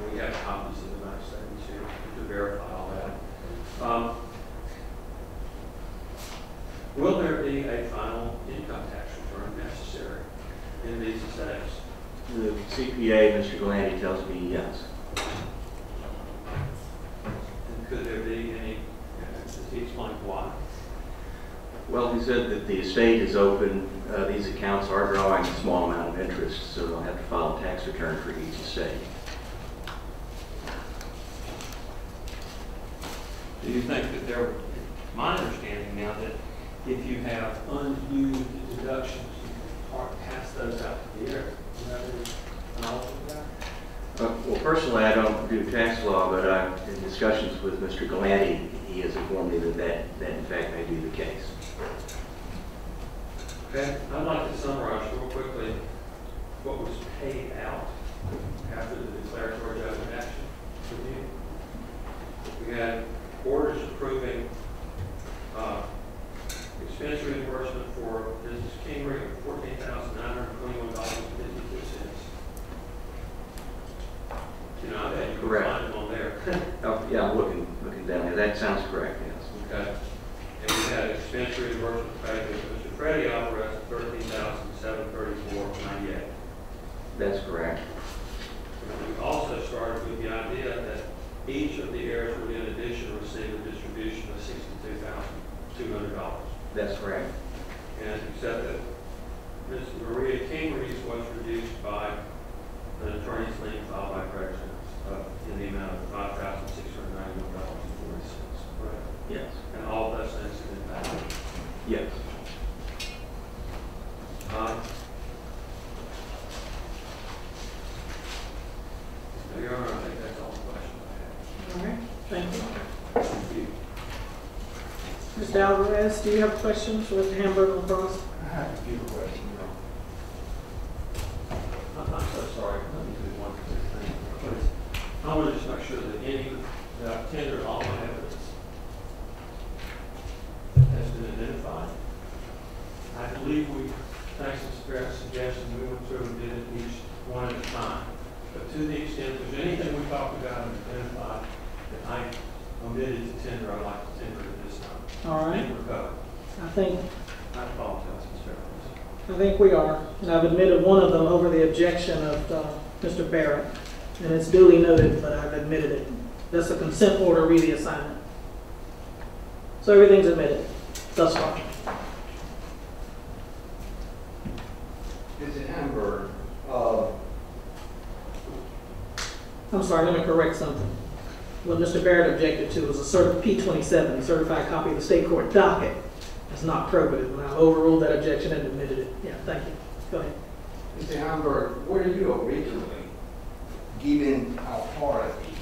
And we have copies of the bank statements here to verify all that. Will there be a final income tax return necessary in these estates? The CPA, Mr. Galanti, tells me yes. And could there be any, does he explain why? Well, he said that the estate is open. These accounts are drawing a small amount of interest, so they'll have to file a tax return for each estate. Do you think that there, my understanding now, that if you have unused deductions, you can pass those out to the heirs? Well, personally, I don't do tax law, but in discussions with Mr. Galanti, he has informed me that in fact may be the case. Okay, I'd like to summarize real quickly what was paid out after the declaratory judgment action review. We had orders approving expense reimbursement for Mrs. Kingery of $14,921.50. That you find them on there. Oh, yeah, I'm looking down there. That sounds correct, yes. Okay. And we had expense reimbursement paid to Mr. Fredy Alvarez of $13,734.98. That's correct. And we also started with the idea that each of the heirs would, in addition, receive a distribution of $62,200. That's correct. And except that Ms. Maria Kingery's was reduced by an attorney's lien filed by Craig Jones in the amount of $5,691.40. Right. Yes. And all of those things have been paid. Yes. Your Honor, I think that's all the questions I have. All right. Thank you. Thank you. Mr. Alvarez, do you have questions for Mr. Hamburg and Bronson? I have a few questions. I'm so sorry. Let me do one thing, please. I want to just make sure that that I've tendered all my evidence. tax experts suggested we went through and did it each one at a time. But to the extent there's anything we talked about and identified that I omitted to tender, I'd like to tender it this time. All right. I apologize, Mr. Evans. I think we are. And I've admitted one of them over the objection of Mr. Barrett. And it's duly noted, but I've admitted it. That's a consent order reassignment. So everything's admitted thus far. Mr. Hamburg, I'm sorry, let me correct something. What Mr. Barrett objected to was a P27, a certified copy of the state court docket. It's not probative, and I overruled that objection and admitted it. Yeah, thank you. Go ahead. Mr. Hamburg, were you originally given authority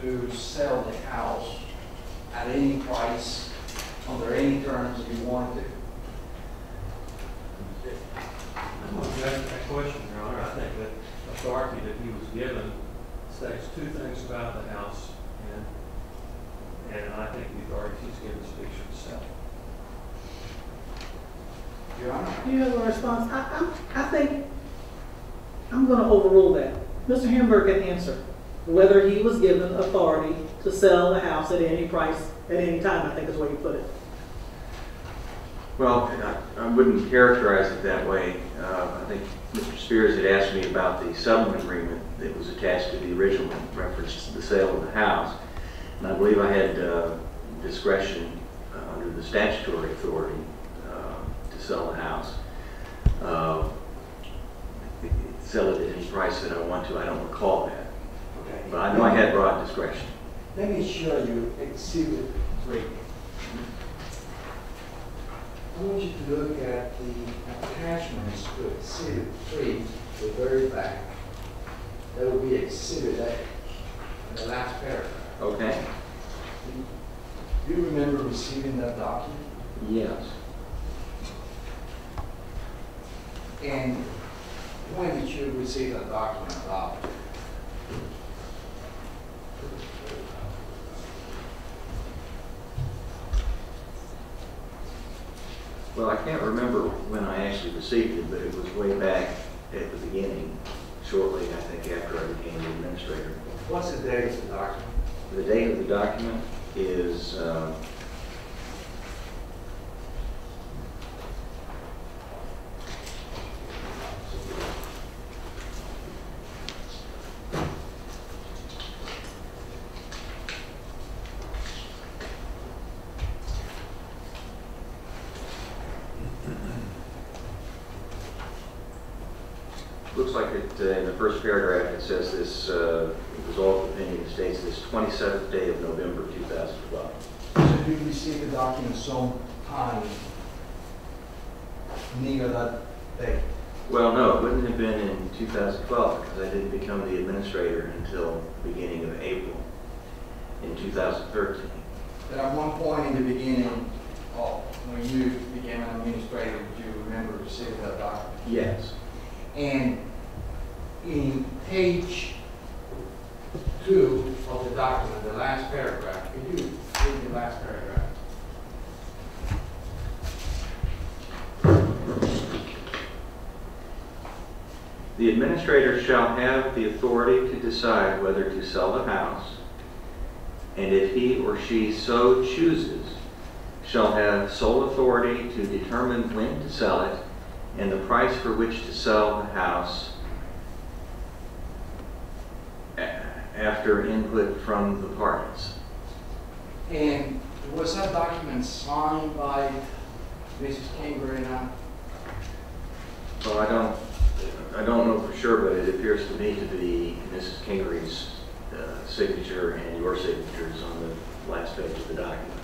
to sell the house at any price, under any terms you wanted? I'm going to ask that question, Your Honor. I think that authority that he was given states two things about the house, and I think the authority he's given speaks for itself. Your Honor? You have a response. I think I'm going to overrule that. Mr. Hamburg can answer whether he was given authority to sell the house at any price at any time, I think is the way you put it. Well, I wouldn't characterize it that way. I think Mr. Spears had asked me about the settlement agreement that was attached to the original reference to the sale of the house. And I believe I had discretion under the statutory authority to sell the house. Sell it at any price that I want to. I don't recall that. Okay. But I know I had broad discretion. Let me show you Exhibit 3. I want you to look at the attachments to Exhibit 3, the very back. That will be Exhibit A, the last paragraph. Okay. Do you remember receiving that document? Yes. And when did you receive that document about? Well, I can't remember when I actually received it, but it was way back at the beginning, shortly, I think, after I became the administrator. What's the date of the document? The date of the document is looks like it in the first paragraph. It says this resolved opinion states this 27th day of November 2012. So you received the document sometime near that date? Well, no, it wouldn't have been in 2012 because I didn't become the administrator until the beginning of April in 2013. But at one point in the beginning, when you became an administrator, do you remember receiving that document? Yes. And in page 2 of the document, the last paragraph, can you read the last paragraph? The administrator shall have the authority to decide whether to sell the house, and if he or she so chooses, shall have sole authority to determine when to sell it and the price for which to sell the house after input from the parties. And was that document signed by Mrs. Kingery? Well, I don't know for sure, but it appears to me to be Mrs. Kingery's signature and your signatures on the last page of the document.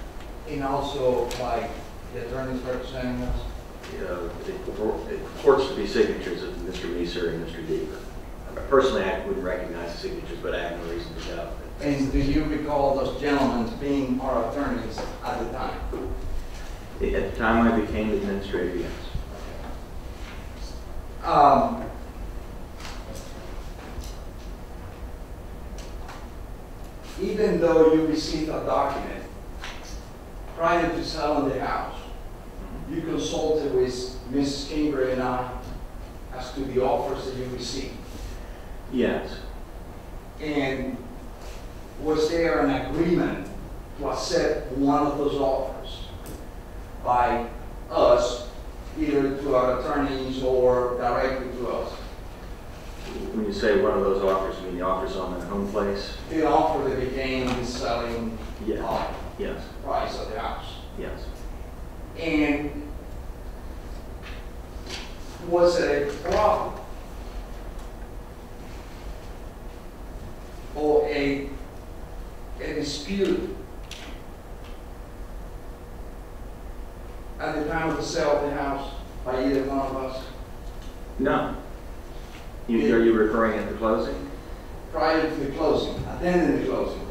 And also by the attorneys representing us? It purports to be signatures of Mr. Meeser and Mr. Deaver. Personally, I wouldn't recognize the signatures, but I have no reason to doubt it. And do you recall those gentlemen being our attorneys at the time? At the time I became the administrator, yes. Okay. Even though you received a document prior to selling the house, you consulted with Mrs. Kingery and I as to the offers that you received? Yes. And was there an agreement to accept one of those offers by us, either to our attorneys or directly to us? When you say one of those offers, you mean the offers on the home place? The offer that became the selling offer. Yes. Price of the house. Yes. And was it a problem or a dispute at the time of the sale of the house by either one of us? No. Are you referring at the closing? Prior to the closing, at the end of the closing.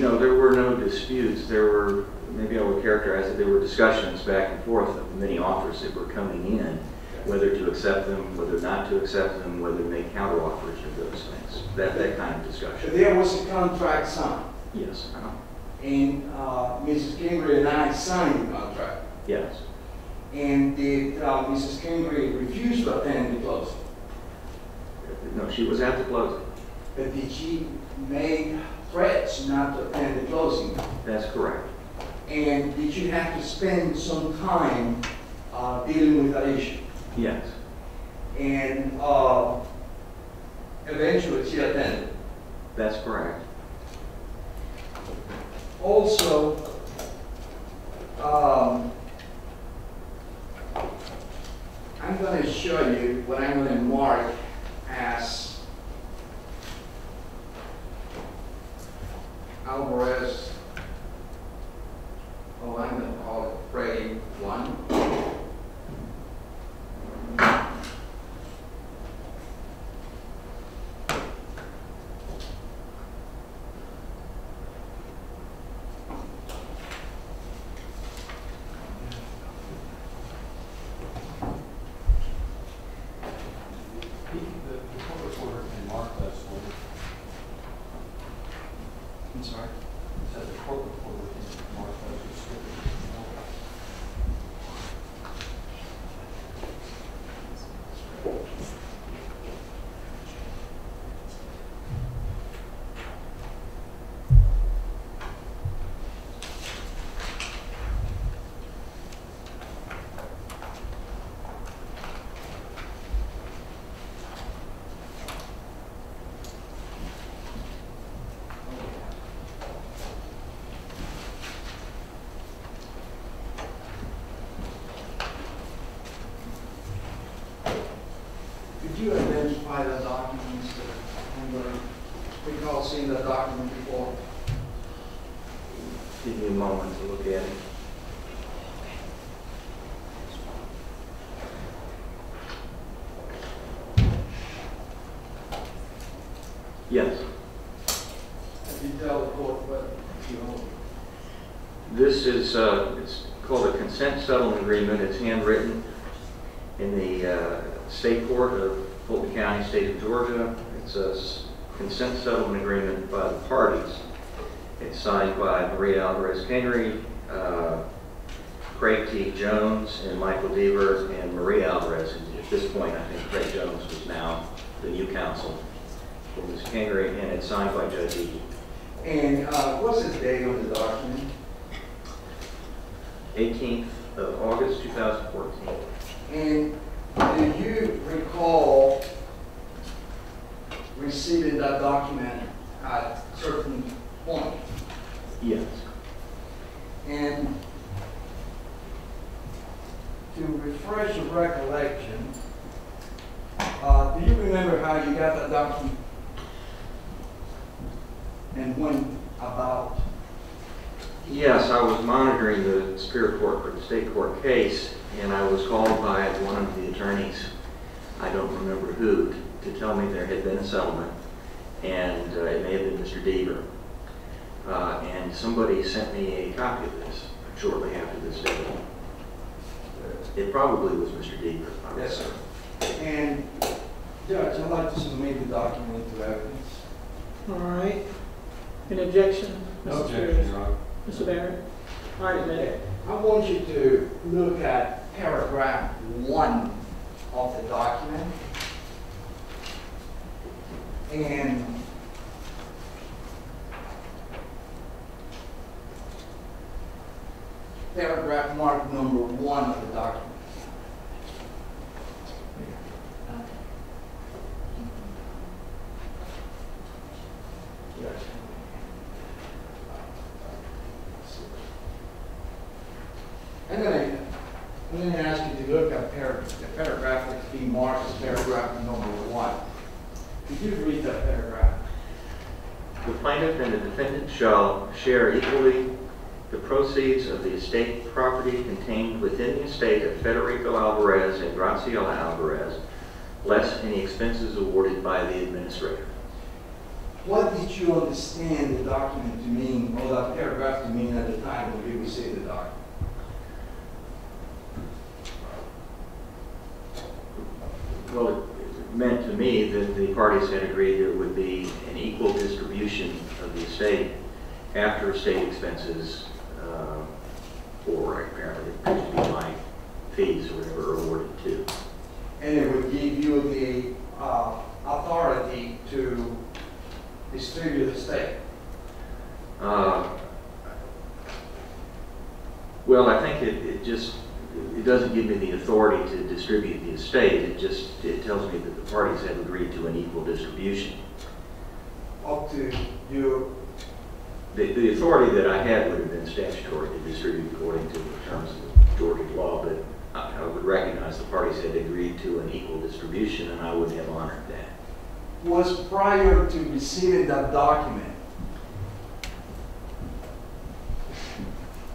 No, there were no disputes. There were, maybe I would characterize it, there were discussions back and forth of many offers that were coming in, whether to accept them, whether not to accept them, whether to make counteroffers of those things. That kind of discussion. So there was a contract signed? Yes. And Mrs. Kingery and I signed the contract? Yes. And did Mrs. Kingery refuse to attend the closing? No, she was at the closing. But did she make threats not to attend the closing? That's correct. And did you have to spend some time dealing with that issue? Yes. And eventually she attended? That's correct. Also, I'm going to show you what I'm going to mark as Alvarez. Oh, I'm going to call it Fredy 1. It's called a consent settlement agreement. It's handwritten in the state court of Fulton County, state of Georgia. It's a consent settlement agreement by the parties. It's signed by Maria Alvarez Kingery, Craig T. Jones, and Michael Deaver, and Maria Alvarez. And at this point, I think Craig Jones was now the new counsel for Ms. Kingery, and it's signed by Judge Eaton. And what's the date on the document? 18th of August, 2014. And do you recall receiving that document at a certain point? Yes. And to refresh your recollection, do you remember how you got that document and when about? Yes, I was monitoring the Superior Court for the State Court case, and I was called by one of the attorneys, I don't remember who, to tell me there had been a settlement, and it may have been Mr. Deaver. And somebody sent me a copy of this shortly after this deadline. It probably was Mr. Deaver. Yes, sir. And Judge, I'd like to submit the document to evidence. All right. An objection? No objection, Your Honor. Mr. Barrett? Wait a minute. I want you to look at paragraph 1 of the document. And paragraph mark number 1 of the document. I'm going to ask you to look at the paragraph that's being marked as paragraph number 1. Could you read that paragraph? The plaintiff and the defendant shall share equally the proceeds of the estate property contained within the estate of Federico Alvarez and Graciela Alvarez, less any expenses awarded by the administrator. What did you understand the document to mean, or that paragraph to mean at the time when we received the document? Well, it meant to me that the parties had agreed there would be an equal distribution of the estate after estate expenses, or apparently my fees or whatever, awarded to. And it would give you the authority to distribute the estate. Well, I think it doesn't give me the authority to distribute the estate. It tells me that the parties have agreed to an equal distribution. Up to you. The authority that I had would have been statutory to distribute according to the terms of Georgia law, but I would recognize the parties had agreed to an equal distribution, and I would have honored that. Was prior to receiving that document.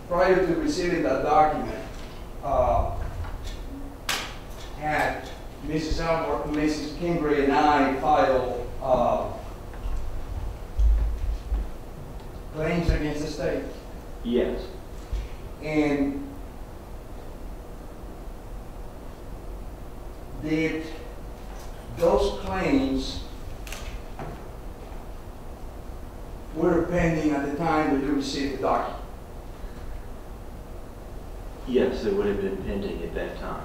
Prior to receiving that document, had Mrs. Alvarez, Mrs. Kingery, and I filed claims against the state? Yes. And did those claims were pending at the time that you received the document? Yes, they would have been pending at that time.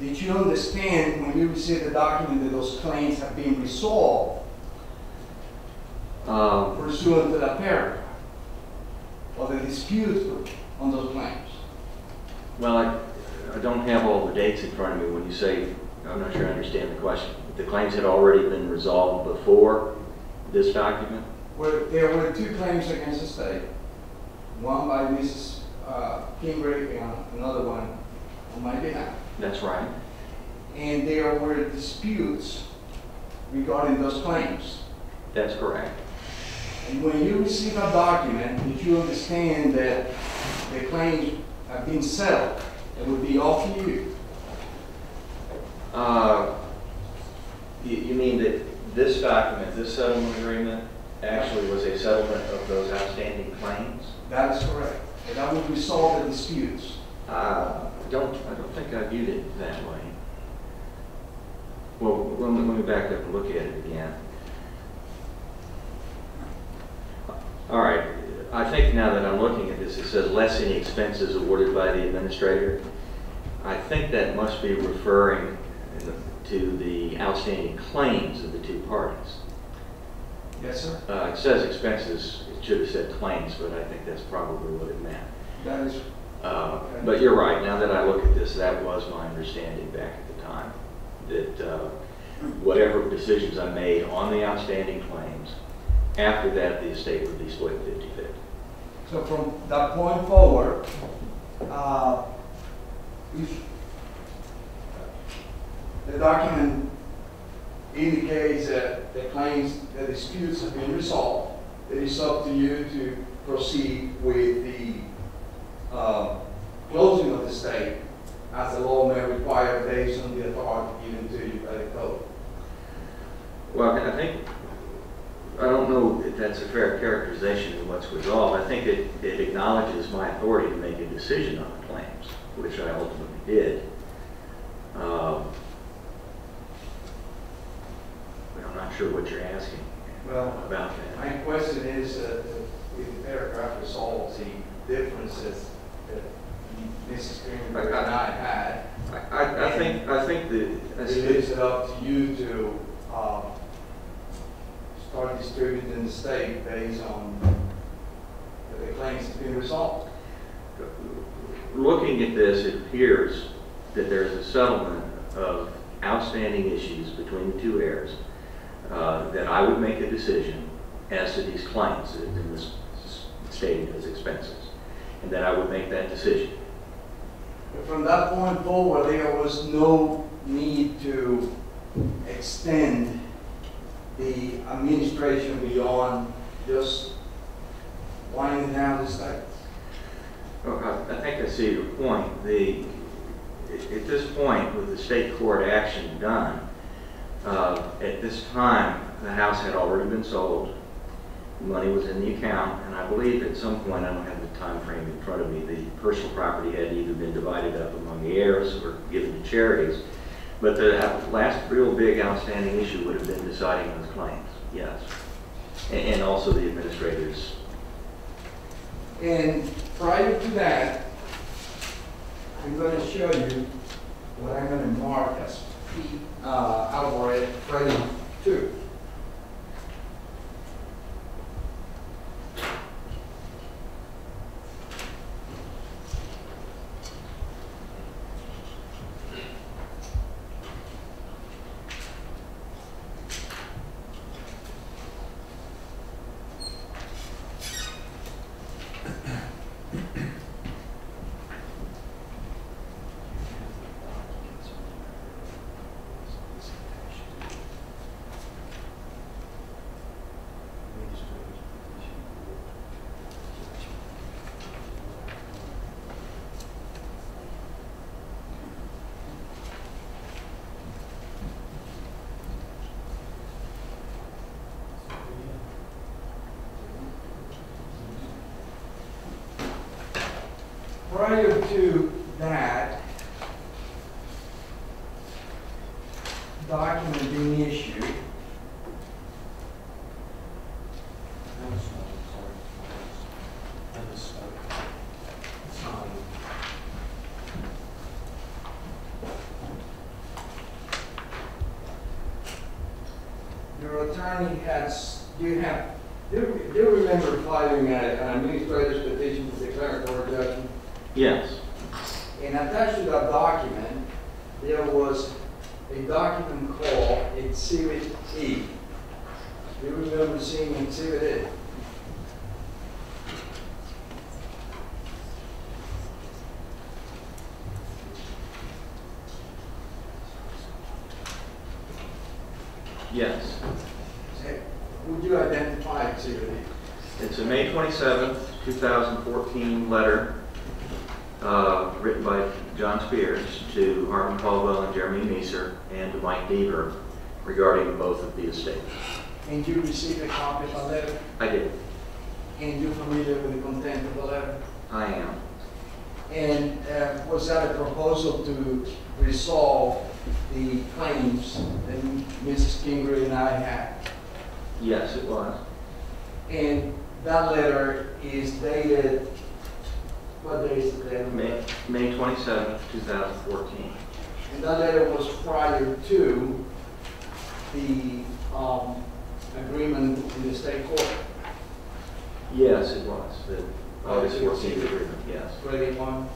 Did you understand when you received the document that those claims have been resolved pursuant to that paragraph, or the dispute on those claims? Well, I don't have all the dates in front of me when you say, I'm not sure I understand the question. The claims had already been resolved before this document? Well, there were two claims against the state. One by Mrs. Kingery and another one on my behalf. That's right. And there were disputes regarding those claims. That's correct. And when you receive a document, did you understand that the claims have been settled? It would be off to you. You mean that this document, this settlement agreement, actually was a settlement of those outstanding claims? That is correct. And that would resolve the disputes. I don't think I viewed it that way. Well, let me back up and look at it again. All right. I think now that I'm looking at this, it says less any expenses awarded by the administrator. I think that must be referring to the outstanding claims of the two parties. Yes, sir. It says expenses. It should have said claims, but I think that's probably what it meant. That is. Okay. But you're right. Now that I look at this, that was my understanding back at the time, that whatever decisions I made on the outstanding claims, after that the estate would be split 50-50. So from that point forward, if the document indicates that the claims, the disputes have been resolved, it is up to you to proceed with the closing of the estate as the law may require based on the authority given to you by the code. Well, I think, I don't know if that's a fair characterization of what's resolved. I think it acknowledges my authority to make a decision on the claims, which I ultimately did. I'm not sure what you're asking about that. My question is, if the paragraph resolves the differences that Mrs. Kingery and I had, I think that it is up to you to start distributing the state based on the claims to be resolved. Looking at this, it appears that there's a settlement of outstanding issues between the two heirs, that I would make a decision as to these claims that have been stated as expenses, and that I would make that decision. From that point forward, there was no need to extend the administration beyond just winding down the state. I think I see your point. At this point, with the state court action done, at this time, the house had already been sold. The money was in the account, and I believe at some point, I don't have the time frame in front of me, the personal property had either been divided up among the heirs or given to charities. But the last real big outstanding issue would have been deciding those claims, yes. And also the administrators. And prior to that, I'm going to show you what I'm going to mark as P. Alvarez Fredy 2. Prior to that document being issued, your attorney has, do you remember filing an administrator's petition for declaratory judgment? Yes. And attached to that document, there was a document called Exhibit E. Do you remember seeing Exhibit E? Yes. Would you identify Exhibit E? It's a May 27, 2014 letter written by John Spears to Harmon Caldwell and Jeremy Meeser and to Mike Deaver regarding both of the estates. And you received a copy of the letter? I did. And you're familiar with the content of the letter? I am. And was that a proposal to resolve the claims that Mrs. Kingery and I had? Yes, it was. And that letter is dated. What day is the letter? May 27, 2014. And that letter was prior to the agreement in the state court? Yes, it was. The August 14th agreement, yes. Ready one?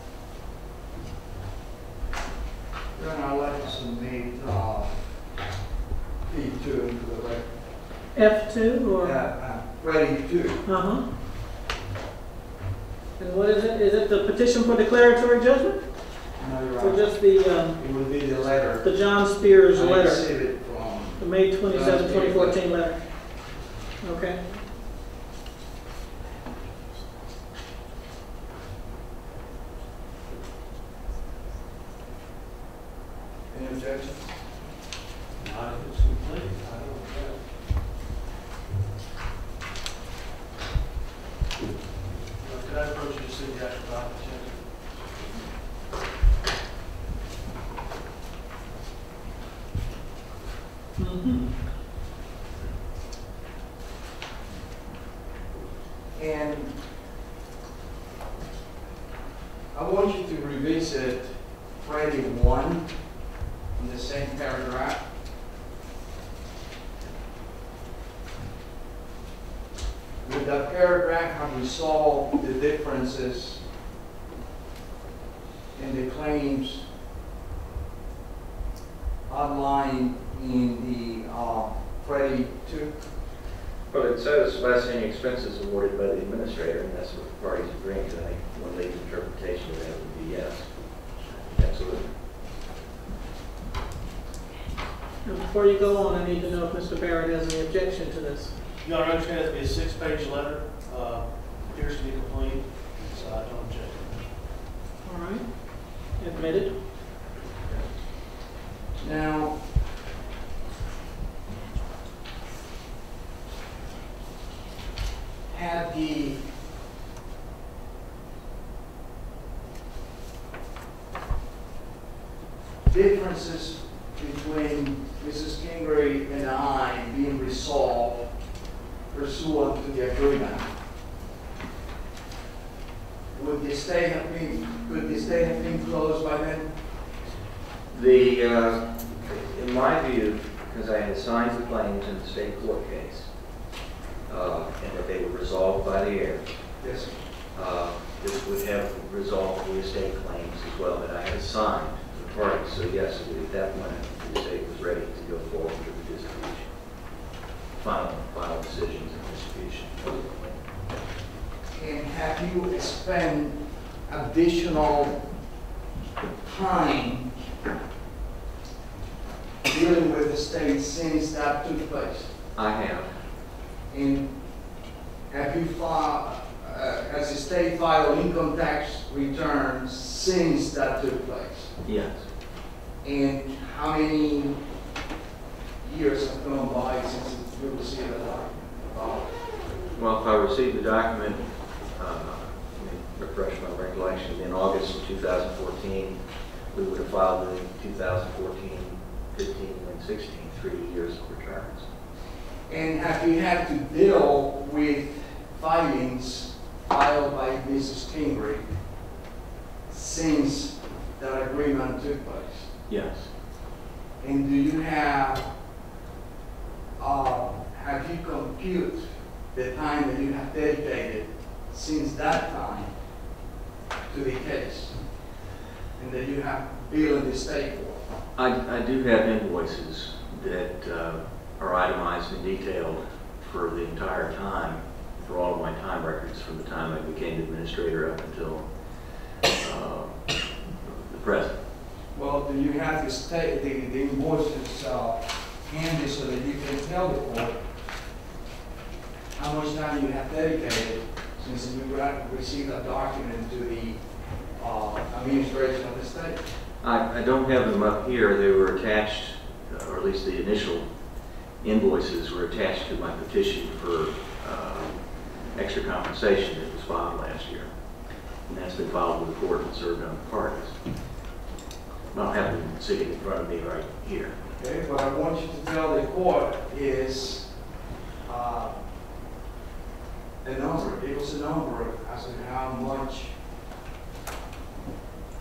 Then I'd like to submit P2 into the record. F2 or? Yeah, ready 2. Uh-huh. And what is it? Is it the petition for declaratory judgment? No, you're right. Or just the... it would be the letter. The John Spears letter. The May 27, 2014 letter. Okay. Any objections? Not if it's complete. I don't know. Can I approach you to see the actual document? Mm-hmm. And want you to revisit Fredy 1 in the same paragraph. With that paragraph, have resolved the differences in the claims outlined in the Fredy 2? Well, it says less any expenses awarded by the administrator, and that's what the parties agreeing to. I think one lady's interpretation of that would be yes. Absolutely. Now, before you go on, I need to know if Mr. Barrett has any objection to this. Your Honor, I understand it to be a 6-page letter. Appears to be complete, so I don't object. All right. Admitted. Now, had the differences between Mrs. Kingery and I being resolved pursuant to the agreement, could the estate have been closed by then? The, in my view, because I had assigned the claims in the state court case, and that they were resolved by the heir, yes, this would have resolved the estate claims as well that I had assigned to the parties. So yes, at that point, the estate was ready to go forward with the distribution, final decisions and distribution. And have you spent additional time dealing with the state since that took place? I have. And have you filed, has the state filed income tax returns since that took place? Yes. And how many years have gone by since you received the document? Well, if I received the document, refresh my recollection, in August of 2014, we would have filed in 2014, 15, and 16, 3 years of returns. And have you had to deal with filings filed by Mrs. Kingery since that agreement took place? Yes. And do you have you compute the time that you have dedicated since that time to the case, and that you have billed the state for? I do have invoices that are itemized and detailed for the entire time, for all of my time records from the time I became administrator up until the present. Well, do you have the state, the invoices handy so that you can tell the court how much time you have dedicated since you received a document to the administration of the state? I don't have them up here. They were attached, or at least the initial invoices were attached to my petition for extra compensation that was filed last year. And that's been filed with the court and served on the parties. I don't have them sitting in front of me right here. Okay, what I want you to tell the court is a number. Give us a number as to how much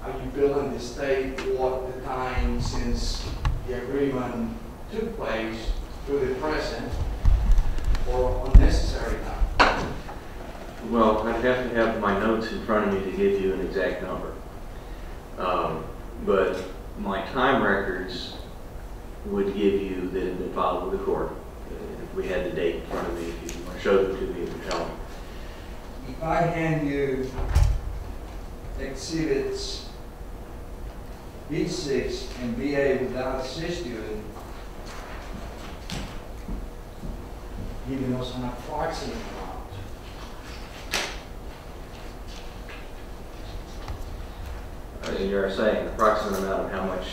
are you billing the state, what the time since the agreement took place to the present, or unnecessary time? Well, I'd have to have my notes in front of me to give you an exact number. But my time records would give you that have been filed with the court. If we had the date in front of me, if you want to show them to me, you can tell me. If I hand you exhibits B6 and BA without assisting, giving us an approximate amount. And you're saying the approximate amount of how much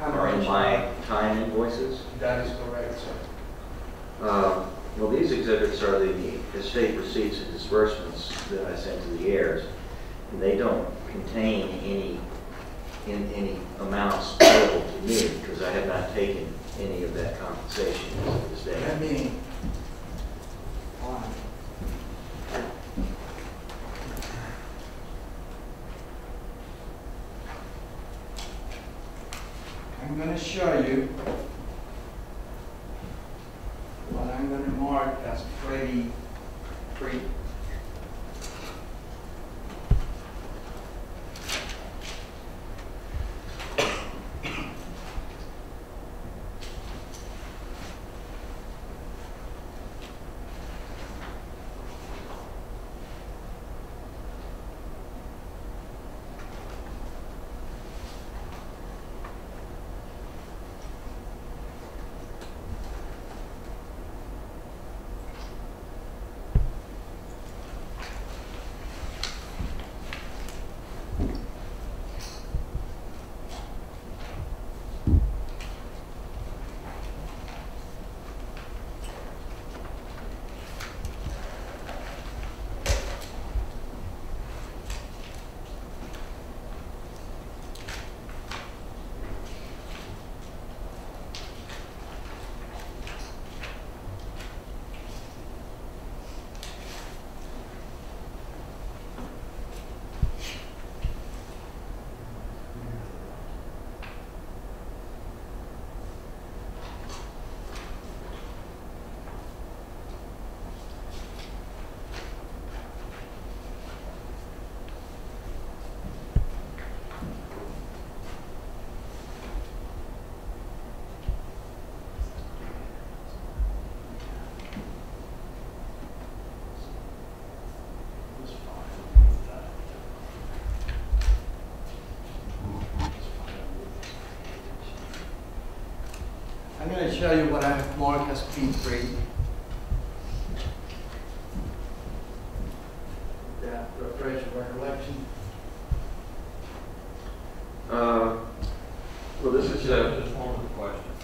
are in my time invoices? That is correct, sir. Well, these exhibits are the estate receipts and disbursements that I sent to the heirs, and they don't contain any amounts payable to me because I have not taken any of that compensation to this day. I mean, I'm going to show you what I'm going to mark as Fredy Creek. I'm going to show you what I have marked as P3. Yeah, refresh your recollection. Well, this is just one of the questions.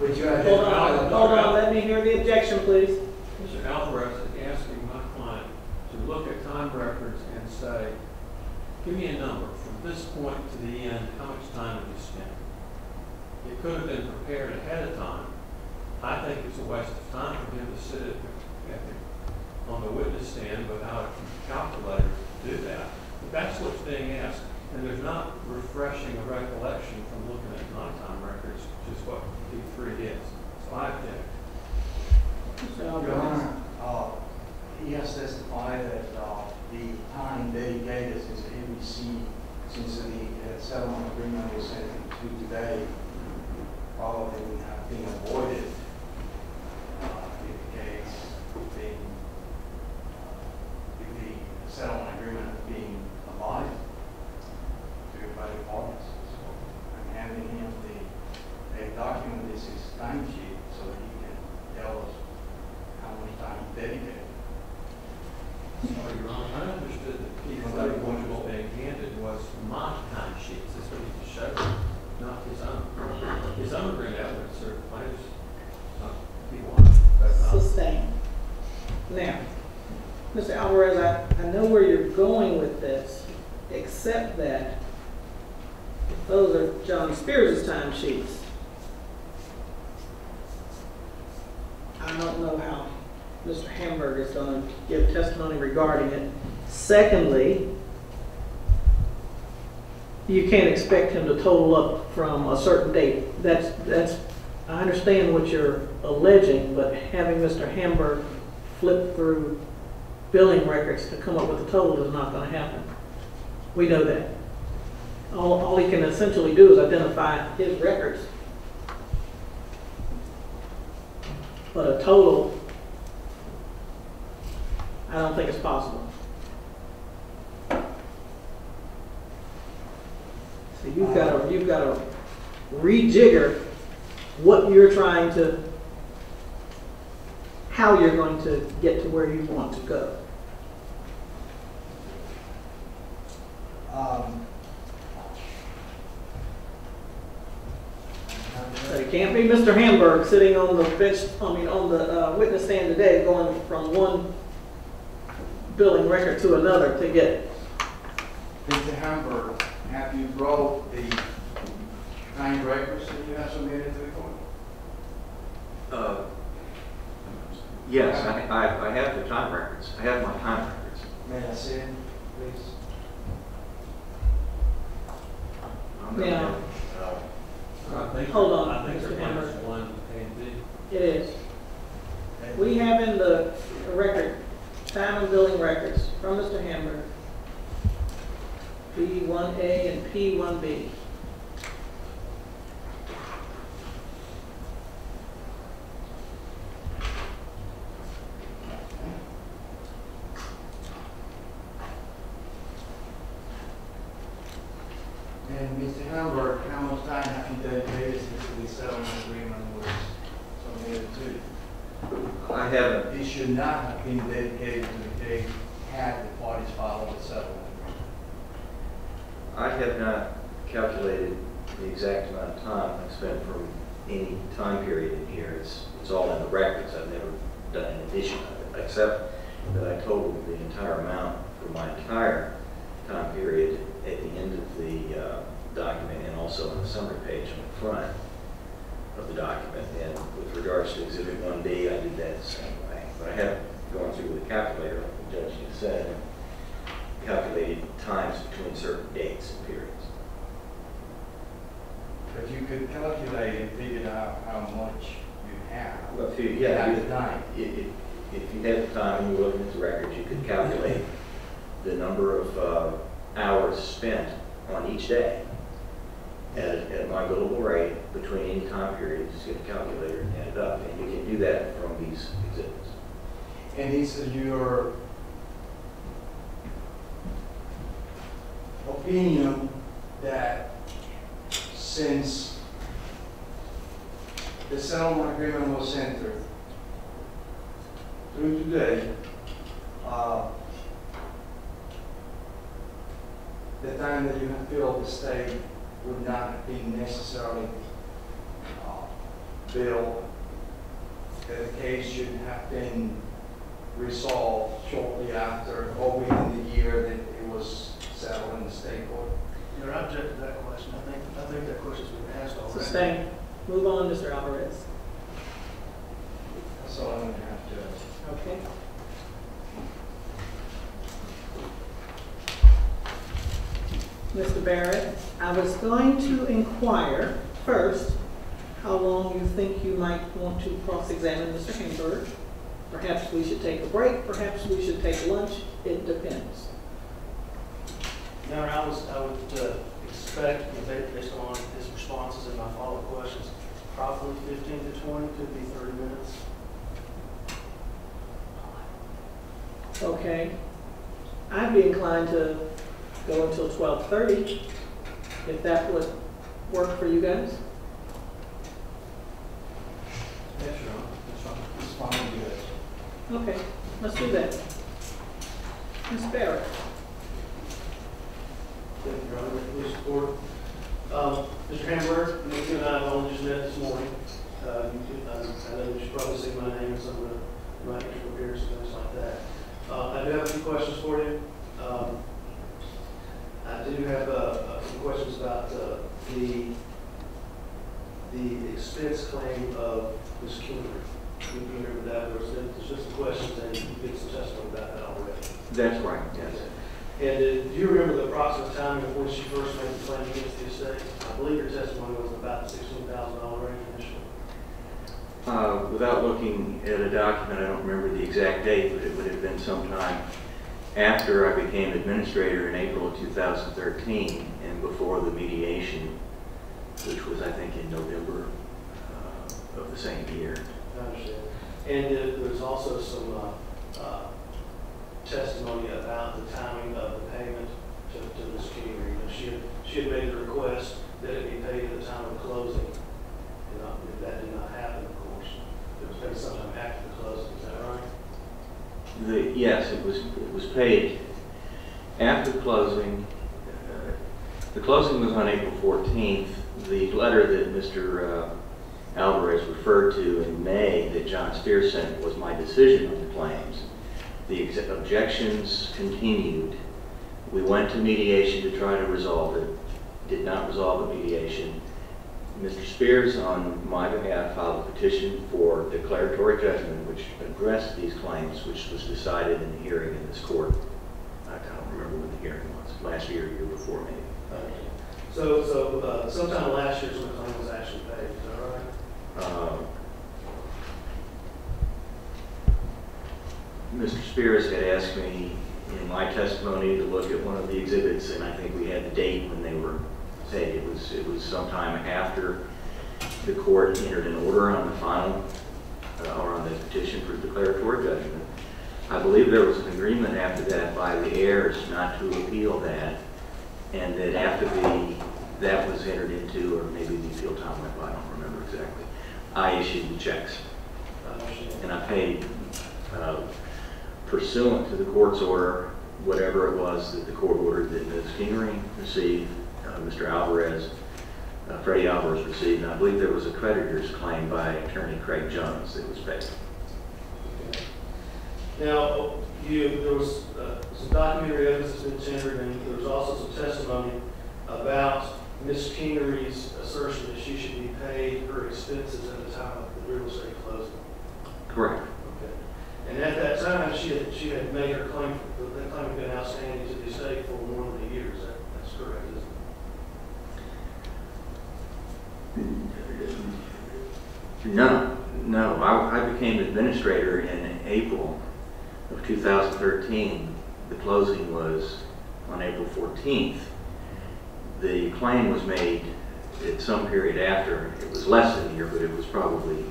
Would you have hold on, let me hear the objection, please. Mr. Alvarez is asking my client to look at time records and say, give me a number from this point to the end, how much time did you spend? It could have been prepared ahead of time. I think it's a waste of time for him to sit on the witness stand without a calculator to do that. But that's what's being asked. And there's not refreshing a recollection from looking at non-time records, which is what P3 is. So I object. Your Honor, he has testified that the time dedicated since he received, since the settlement agreement was sent to today, probably would have been avoided if the case would be, if the settlement agreement had been alive to everybody parties. So I'm handing him a document, this is time sheet, so that he can tell us how much time he dedicated. Sorry, Your Honor, I understood that P31 was being handed was my time sheets. That's what he showed, not his own. His own green evidence or claims, not P1, but not. Sustained. Now, Mr. Alvarez, I know where you're going with this, except that those are John Spears' time sheets. I don't know how Mr. Hamburg is going to give testimony regarding it. Secondly, you can't expect him to total up from a certain date. That's. I understand what you're alleging, but having Mr. Hamburg flip through billing records to come up with a total is not going to happen. We know that. All he can essentially do is identify his records. But a total, I don't think it's possible. So you've got to rejigger what you're trying to, how you're going to get to where you want to go. So it can't be Mr. Hamburg sitting on the witness stand today, going from one billing record to another to get Mr. Hamburg. Have you brought the 9 records that you have submitted to the court? Yes, I have the time records. I have my time records. May I see them, please? Now, Hold on. I think there's one and B. It is. We have in the record, time and billing records from Mr. Hamburg, B1A and P1B. And Mr. Hamburg, how much time have you dedicated since the settlement agreement was something of the two? I haven't. It should not have been dedicated to the date had the parties filed the settlement agreement. I have not calculated the exact amount of time I've spent from any time period in here. It's all in the records. I've never done an addition of it, except that I totaled the entire amount for my entire time period at the end of the document and also on the summary page on the front of the document. And with regards to Exhibit 1B, I did that the same way. But I haven't gone through with a calculator, like the judge just said, and calculated times between certain dates and periods. But you could calculate and figure out how much you have. Well, if you, if you had the time and you were looking at the records, you could calculate the number of hours spent on each day at my billable rate between any time period. Just get a calculator and add it up, and you can do that from these exhibits. And these are your opinion that since the settlement agreement was entered through today, the time that you have billed the state would not be necessarily billed, that the case should have been resolved shortly after or within the year that it was settled in the state court. Your object to that question, I think that question has been asked already. Sustained. Move on, Mr. Alvarez. That's all I'm going to have to do. Okay. Mr. Barrett, I was going to inquire first how long you think you might want to cross-examine Mr. Hamburg. Perhaps we should take a break. Perhaps we should take lunch. It depends. Now, I would expect, based on his responses and my follow-up questions, probably 15 to 20, could be 30 minutes. Okay. I'd be inclined to go until 12:30, if that would work for you guys. Yeah, sure. That's fine. Okay, let's do that. Ms. Barrett. Thank you, Your Honor. Please support. Mr. Hamburg, Nick and I have only just met this morning. I know you should probably see my name in some of my actual appearance and things like that. I do have a few questions for you. I do have some questions about the expense claim of Ms. Kingery. You can remember that, or it's just a question, and you did some testimony about that already. That's right, yes. Okay. And do you remember the approximate timing of when she first made the claim against the estate? I believe her testimony was about $16,000 range initially. Without looking at a document, I don't remember the exact date, but it would have been sometime after I became administrator in April of 2013 and before the mediation, which was, I think, in November of the same year. I understand. And there's also some testimony about the timing of the payment to Ms. Kingery. She had made the request that it be paid at the time of closing. And that did not happen, of course. It was paid sometime after the closing. Is that right? Yes, it was paid after closing. The closing was on April 14th. The letter that Mr. Alvarez referred to in May that John Spears sent was my decision on the claims. The objections continued. We went to mediation to try to resolve it. Did not resolve the mediation. Mr. Spears, on my behalf, filed a petition for declaratory judgment which addressed these claims, which was decided in the hearing in this court. I don't remember when the hearing was, last year or year before maybe. So sometime last year's when the claim was actually paid, is that right? Mr. Spears had asked me in my testimony to look at one of the exhibits, and I think we had the date when they were paid. It was sometime after the court entered an order on the final or on the petition for declaratory judgment. I believe there was an agreement after that by the heirs not to appeal that, and that after that was entered into, or maybe the appeal time went by, I don't remember exactly, I issued the checks. And I paid, pursuant to the court's order, whatever it was that the court ordered that Ms. Kingery received, Mr. Alvarez, Fredy Alvarez received, and I believe there was a creditor's claim by attorney Craig Jones that was paid. Now, there was some documentary evidence that's been tendered, and there was also some testimony about Ms. Kingery's assertion that she should be paid her expenses at the time of the real estate closing. Correct. Okay. And at that time, she had made her claim, that claim had been outstanding to the estate for more than a year. That's correct, isn't it? No. I became administrator in April of 2013. The closing was on April 14th. The claim was made at some period after. It was less than a year, but it was probably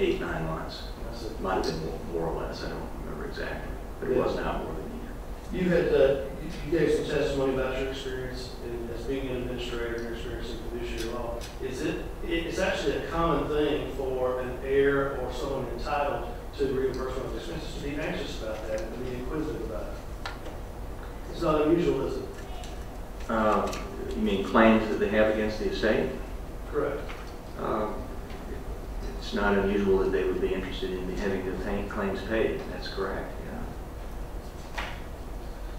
8-9 months. It might have been more or less. I don't remember exactly, but it was not more than a year. You gave some testimony about your experience as being an administrator, your experience in fiduciary law. It's actually a common thing for an heir or someone entitled to the reimbursement of expenses to be anxious about that and to be inquisitive about it. It's not unusual, is it? You mean claims that they have against the estate? Correct. It's not unusual that they would be interested in having the claims paid. That's correct,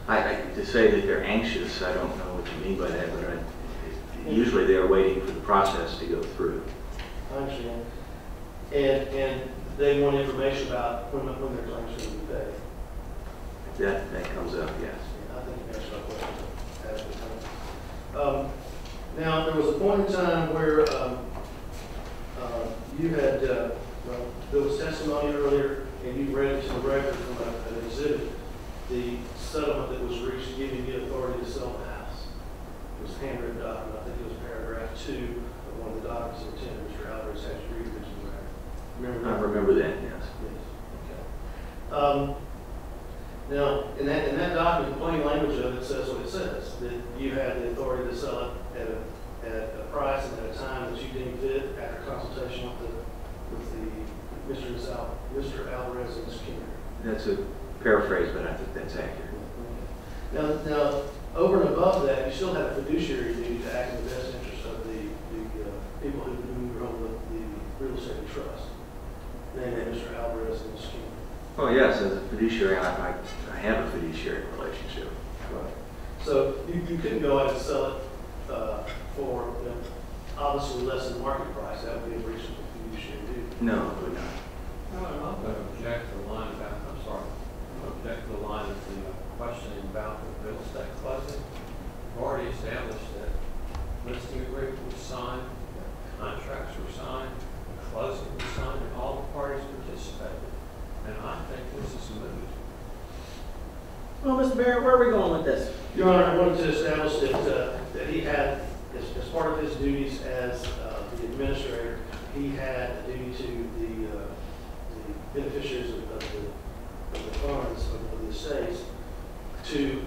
yeah. To say that they're anxious, I don't know what you mean by that, but usually they're waiting for the process to go through. I understand. And they want information about when their claims should be paid. That comes up, yes. Yeah, I think you answered my question at the time. Now, there was a point in time where you had, well, there was testimony earlier, and you read it to the record from an exhibit, the settlement that was reached giving you authority to sell the house. It was a handwritten document. I think it was paragraph 2 of one of the documents that Mr. Alvarez had to read it. I remember that, yes. Okay. Now, in that document, the plain language of it says what it says, that you had the authority to sell it at a price and at a time that you deemed fit after consultation with Mr. Alvarez and Ms. Kingery. That's a paraphrase, but I think that's accurate. Okay. Now, over and above that, you still have a fiduciary duty to act in the best interest of the people who control the real estate trust. Mr. Alvarez and Ms. Kingery. Oh yes, as a fiduciary, I have a fiduciary relationship. Right. So you couldn't go out and sell it for obviously less than market price. That would be a breach of the fiduciary duty. No, it would not. I'm going to object to the line about. I'm sorry. I'm going to object to the line of the question about the real estate closing. We've already established that listing agreement was signed, contracts were signed. Closing was signed and all the parties participated. And I think this is moot. Well, Mr. Barrett, where are we going with this? Your Honor, I wanted to establish that he had, as part of his duties as the administrator, he had a duty to the beneficiaries of the funds of the estates to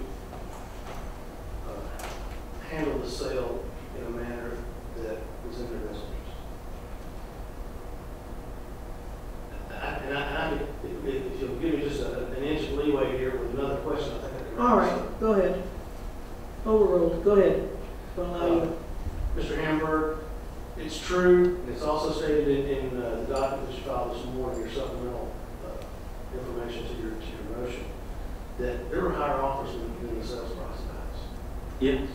handle the sale in a manner that was in their best interest. If you'll give me just an inch of leeway here with another question, I think I can. All right, go ahead. Overruled. Go ahead. Mr. Hamburg, it's true, and it's also stated in the document that you filed this morning, your supplemental information to your motion, that there were higher offers than the sales price of the house. Yes.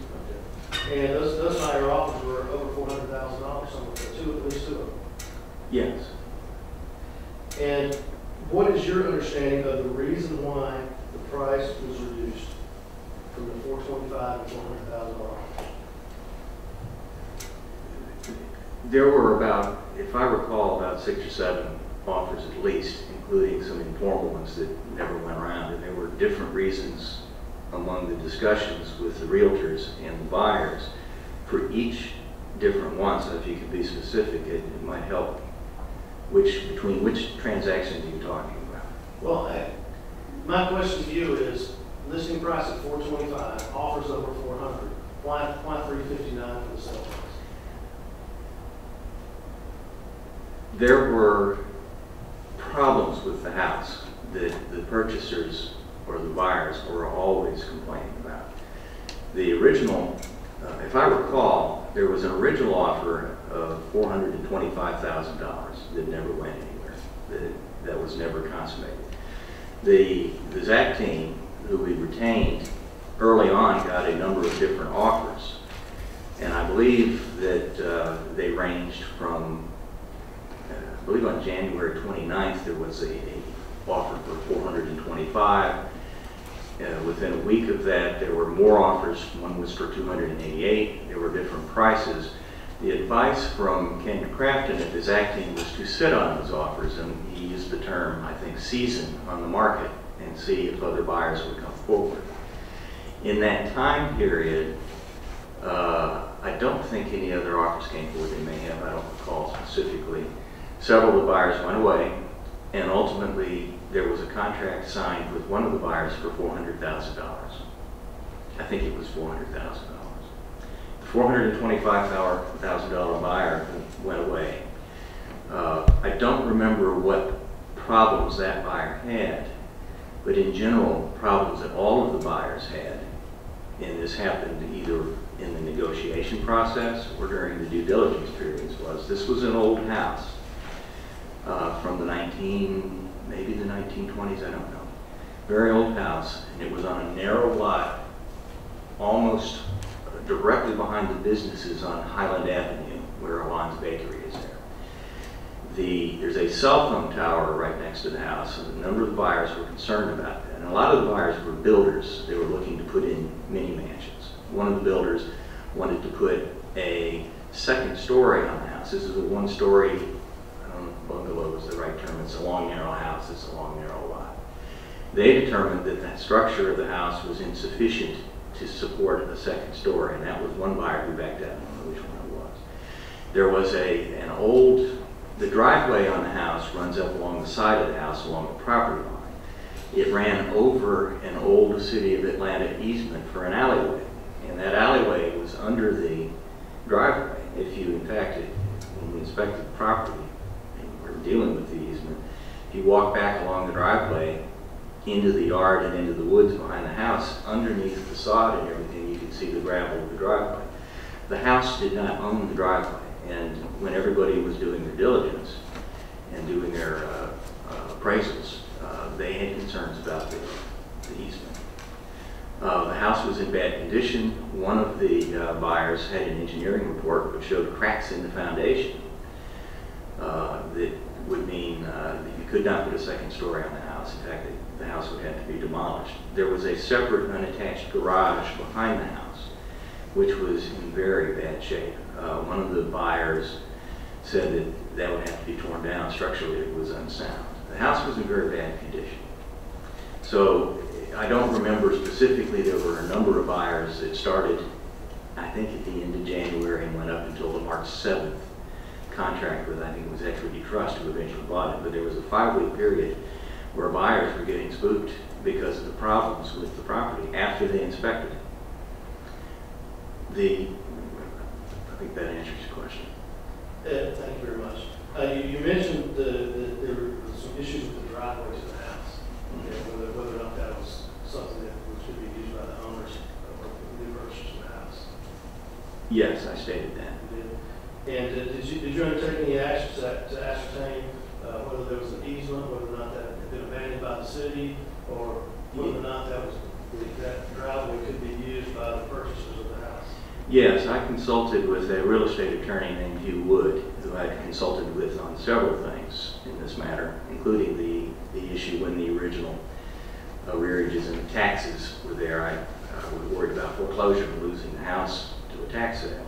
Okay. And those higher offers were over $400,000, some of them, at least two of them. Yes. And what is your understanding of the reason why the price was reduced from the $425,000 to $400,000? There were about, if I recall, about 6 or 7 offers at least, including some informal ones that never went around, and there were different reasons among the discussions with the realtors and the buyers for each different one. So if you could be specific, it might help. Between which transactions are you talking about? Well, my question to you is, listing price at 425, offers over 400. Why 359 for the sale price? There were problems with the house that the purchasers or the buyers were always complaining about. The original, if I recall, there was an original offer of $425,000 that never went anywhere, that was never consummated. The Zac Team, who we retained early on, got a number of different offers, and I believe that they ranged from, I believe on January 29th there was an offer for $425. Within a week of that there were more offers. One was for $288. There were different prices. The advice from Ken Crafton at the Zac Team was to sit on those offers, and he used the term, I think, season on the market and see if other buyers would come forward. In that time period, I don't think any other offers came forward. They may have, I don't recall specifically. Several of the buyers went away, and ultimately there was a contract signed with one of the buyers for $400,000. I think it was $400,000. The $425,000 buyer went away. I don't remember what problems that buyer had, but in general, problems that all of the buyers had, and this happened either in the negotiation process or during the due diligence periods, was this was an old house. From maybe the 1920s, I don't know. Very old house, and it was on a narrow lot, almost directly behind the businesses on Highland Avenue, where Alon's Bakery is there. There's a cell phone tower right next to the house, and a number of the buyers were concerned about that. And a lot of the buyers were builders. They were looking to put in mini mansions. One of the builders wanted to put a second story on the house. This is a one-story, bungalow is the right term. It's a long, narrow house. It's a long, narrow lot. They determined that the structure of the house was insufficient to support a second story, and that was one buyer who backed out. I don't know which one it was. There was the driveway on the house runs up along the side of the house along the property line. It ran over an old City of Atlanta easement for an alleyway, and that alleyway was under the driveway. If you, in fact, when we inspected the property, dealing with the easement, if you walk back along the driveway into the yard and into the woods behind the house, underneath the sod and everything, you can see the gravel of the driveway. The house did not own the driveway, and when everybody was doing their diligence and doing their appraisals, they had concerns about the easement. The house was in bad condition. One of the buyers had an engineering report which showed cracks in the foundation that would mean that you could not put a second story on the house. In fact, the house would have to be demolished. There was a separate unattached garage behind the house, which was in very bad shape. One of the buyers said that that would have to be torn down. Structurally, it was unsound. The house was in very bad condition. So I don't remember specifically. There were a number of buyers that started, I think, at the end of January and went up until the March 7th. Contract with, I think it was Equity Trust, who eventually bought it, but there was a 5-week period where buyers were getting spooked because of the problems with the property after they inspected it. I think that answers your question. Yeah, thank you very much. You mentioned that there were some issues with the driveway to the house, mm-hmm. Whether or not that was something that should be used by the owners or the new purchasers of the house. Yes, I stated that. And did you undertake any actions to ascertain whether there was an easement, whether or not that had been abandoned by the city, or whether or not that driveway could be used by the purchasers of the house? Yes, I consulted with a real estate attorney named Hugh Wood, who I had consulted with on several things in this matter, including the issue when the original arrearages and the taxes were there. I was worried about foreclosure and losing the house to a tax sale.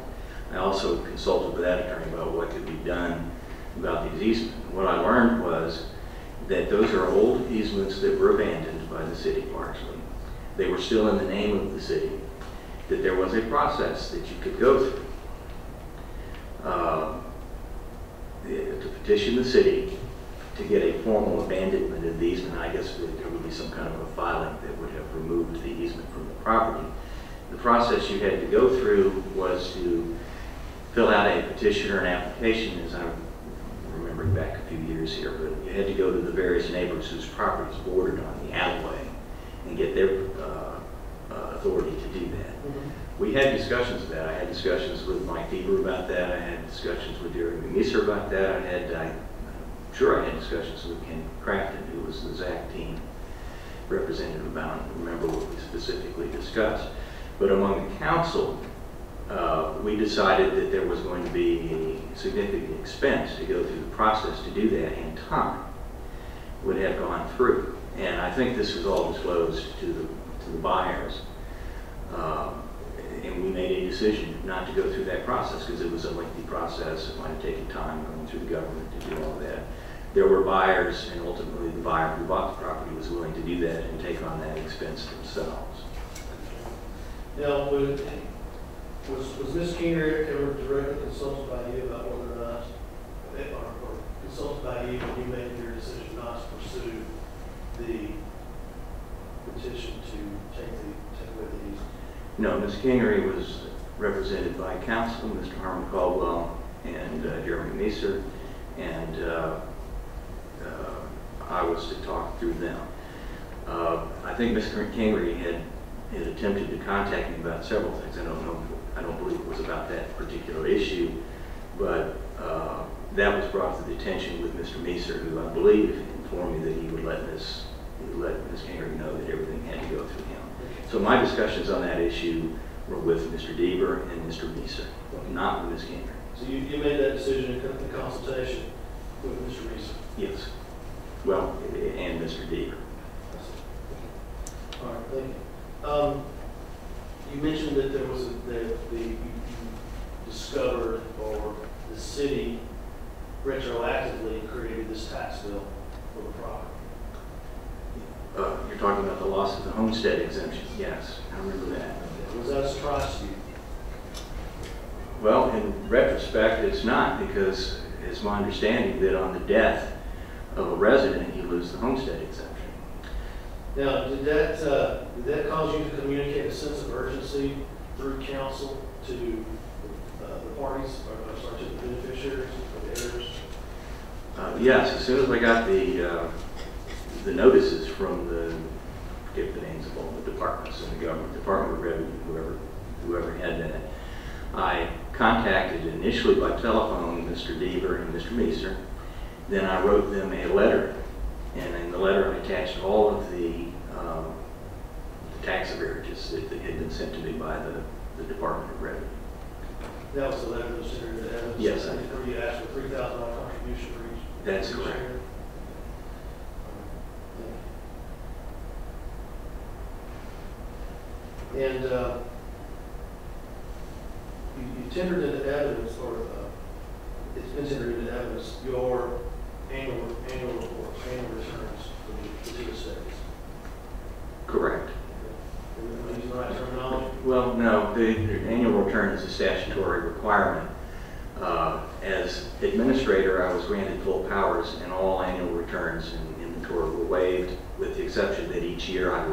I also consulted with that attorney about what could be done about these easements. What I learned was that those are old easements that were abandoned by the city largely. They were still in the name of the city, that there was a process that you could go through to petition the city to get a formal abandonment of the easement. I guess there would be some kind of a filing that would have removed the easement from the property. The process you had to go through was to fill out a petition or an application, as I'm remembering back a few years here, but you had to go to the various neighbors whose properties bordered on the alleyway and get their authority to do that. Mm-hmm. We had discussions about that. I had discussions with Mike Deaver about that. I had discussions with Jeremy Meeser about that. I'm sure I had discussions with Ken Crafton, who was the Zac Team representative about it. I don't remember what we specifically discussed. But among the council, we decided that there was going to be a significant expense to go through the process to do that, and time would have gone through. And I think this was all disclosed to the buyers. And we made a decision not to go through that process because it was a lengthy process. It might have taken time going through the government to do all that. There were buyers, and ultimately the buyer who bought the property was willing to do that and take on that expense themselves. Now, was Ms. Kingery ever directly consulted by you about whether or not, or consulted by you when you made your decision not to pursue the petition to take away the easement? No, Ms. Kingery was represented by counsel, Mr. Harmon Caldwell and Jeremy Meeser, and I was to talk through them. I think Ms. Kingery had attempted to contact me about several things. I don't believe it was about that particular issue, but that was brought to the attention with Mr. Meeser, who I believe informed me that he would let Ms. Kingery know that everything had to go through him. So my discussions on that issue were with Mr. Deaver and Mr. Meeser, not with Ms. Kingery. So you made that decision in consultation with Mr. Meeser? Yes. Well, and Mr. Deaver. All right, thank you. You mentioned that there was you discovered, or the city retroactively created this tax bill for the property. You're talking about the loss of the homestead exemption. Yes, I remember that. Was that a surprise to you? Well, in retrospect, it's not, because it's my understanding that on the death of a resident, you lose the homestead exemption. Now, did that cause you to communicate a sense of urgency through counsel to the parties, or sorry, to the beneficiaries or the heirs? Yes, as soon as I got the notices from I forget the names of all the departments in the government, Department of Revenue, whoever had that. I contacted initially by telephone Mr. Deaver and Mr. Meeser. Then I wrote them a letter, and in the letter I attached all of the tax averages that had been sent to me by the Department of Revenue. That was the letter that was sent to Evans? Yes, I did. Where you asked for $3,000 contribution for each? That's correct. And you tendered into evidence, or it's been tendered into evidence, your annual reports, annual returns for the 2 states. Correct. Okay. Is that the right terminology? Well, no, the annual return is a statutory requirement. As administrator, I was granted full powers, and all annual returns and inventory were waived, with the exception that each year I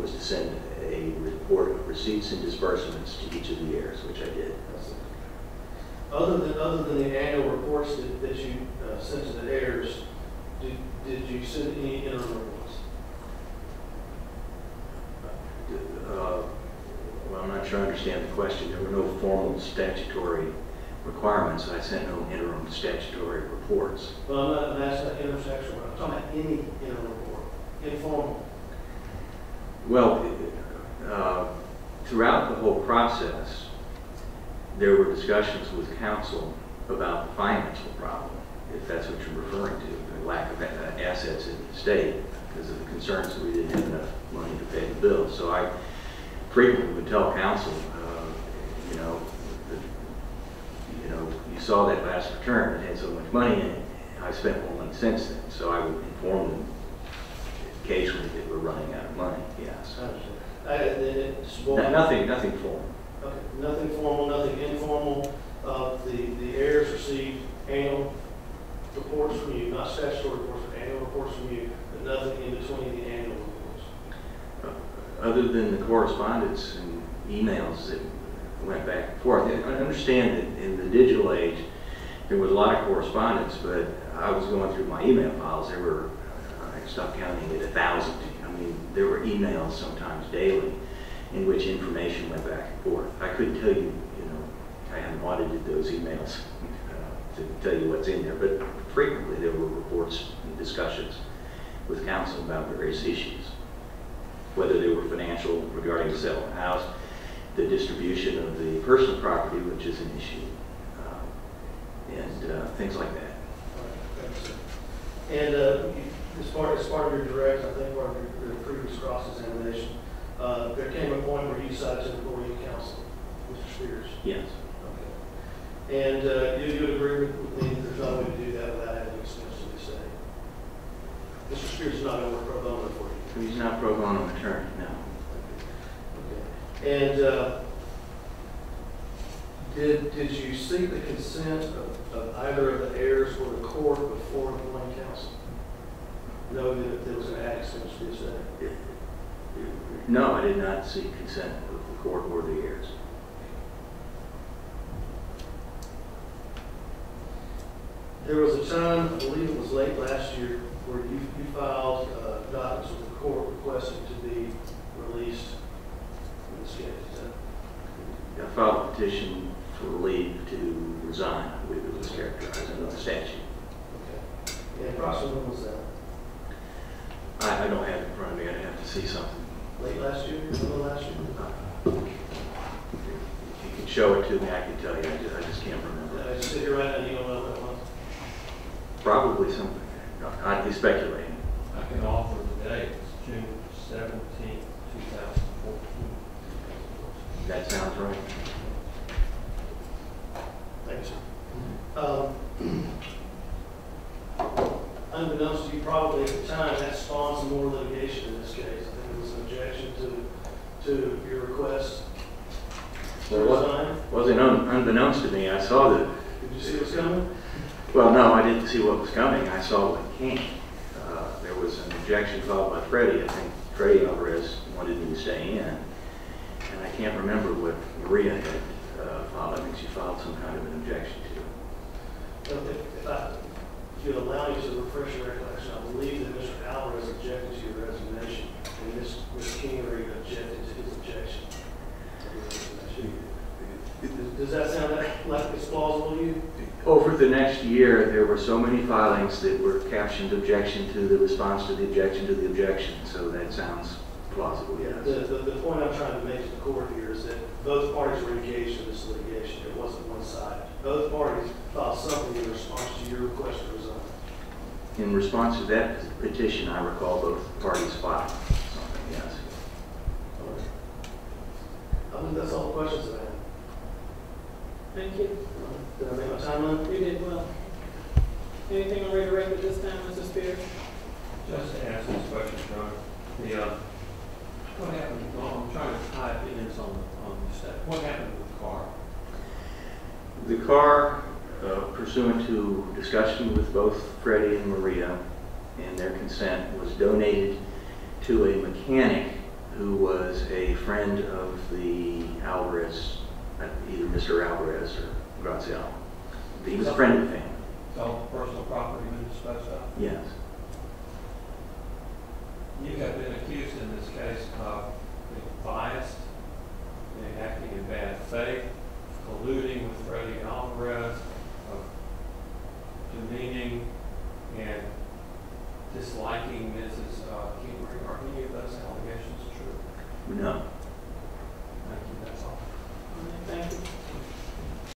was to send a report of receipts and disbursements to each of the heirs, which I did. Other than the annual reports that you sent to the heirs, did you send any interim reports? Well, I'm not sure I understand the question. There were no formal statutory requirements. I sent no interim statutory reports. Well, I'm asking about interim statutory. I'm talking about any interim report, informal. Well, throughout the whole process, there were discussions with counsel about the financial problem, if that's what you're referring to, the lack of assets in the state, because of the concerns that we didn't have enough money to pay the bills. So I frequently would tell counsel, saw that last return that had so much money in it, and I spent more money since then, so I would inform them occasionally that we're running out of money. Yes. Nothing formal. Okay. Nothing formal, nothing informal. The heirs receive annual reports from you, not statutory reports, but annual reports from you, but nothing in between the annual reports. Other than the correspondence and emails that went back and forth. I understand that in the digital age, there was a lot of correspondence, but I was going through my email files. There were, I stopped counting at 1,000. I mean, there were emails sometimes daily in which information went back and forth. I couldn't tell you, you know, I haven't audited those emails to tell you what's in there, but frequently there were reports and discussions with counsel about various issues, whether they were financial regarding the sale of the house, the distribution of the personal property, which is an issue, and things like that. And as part of your direct, I think, part of your previous cross-examination, there came a point where you decided to employ counsel, Mr. Spears. Yes. Okay. And you agree with me that there's no way to do that without having extensively say. Mr. Spears is not going to work pro bono for you. He's not pro bono attorney, no. And did you seek the consent of either of the heirs or the court before employing counsel? No, there was an accident. No, I did not seek consent of the court or the heirs. There was a time, I believe it was late last year, where you filed documents with the court requesting to be released. I filed a petition for leave to resign. I believe it was characterized under the statute. Okay. And approximately when was that? I don't have it in front of me. I'd have to see something. Late last year? Middle last year? If you can show it to me, I can tell you. I just can't remember. I sit here right now, you don't know that one? Probably something. I'd be speculating. I can offer the date. It's June 17, 2000. That sounds right. Thanks. Unbeknownst to you, probably at the time, that spawned some more litigation in this case. I think it was an objection to your request. Well, wasn't unbeknownst to me. I saw the. Did you see what's coming? Well, no, I didn't see what was coming. I saw what came. There was an objection filed by Fredy. I think Fredy Alvarez wanted me to stay in. And I can't remember what Maria had filed. I think she filed some kind of an objection to it. Well, if you'd allow me to refresh your recollection, I believe that Mr. Alvarez objected to your resignation, and Ms. Kingery objected to his objection. Does that sound like it's plausible to you? Over the next year, there were so many filings that were captioned objection to the response to the objection to the objection, so that sounds plausible, yes. The point I'm trying to make to the court here is that both parties were engaged in this litigation. It wasn't one side. Both parties filed something in response to your request to resign. In response to that petition, I recall both parties filed something, yes. All right. I believe that's all the questions I have. Thank you. Did I make my time up? You did well. Anything on redirect at this time, Mr. Spears? Just to answer this question, John. What happened? I'm trying to tie ends on the step. What happened with the car? The car, pursuant to discussion with both Fredy and Maria and their consent, was donated to a mechanic who was a friend of the Alvarez, either Mr. Alvarez or Graciela. He was a friend of the family. So personal property was disposed of? Yes. You have been accused in this case of being biased, being acting in bad faith, colluding with Fredy Alvarez, of demeaning and disliking Mrs. Kingery. Are any of those allegations true? No.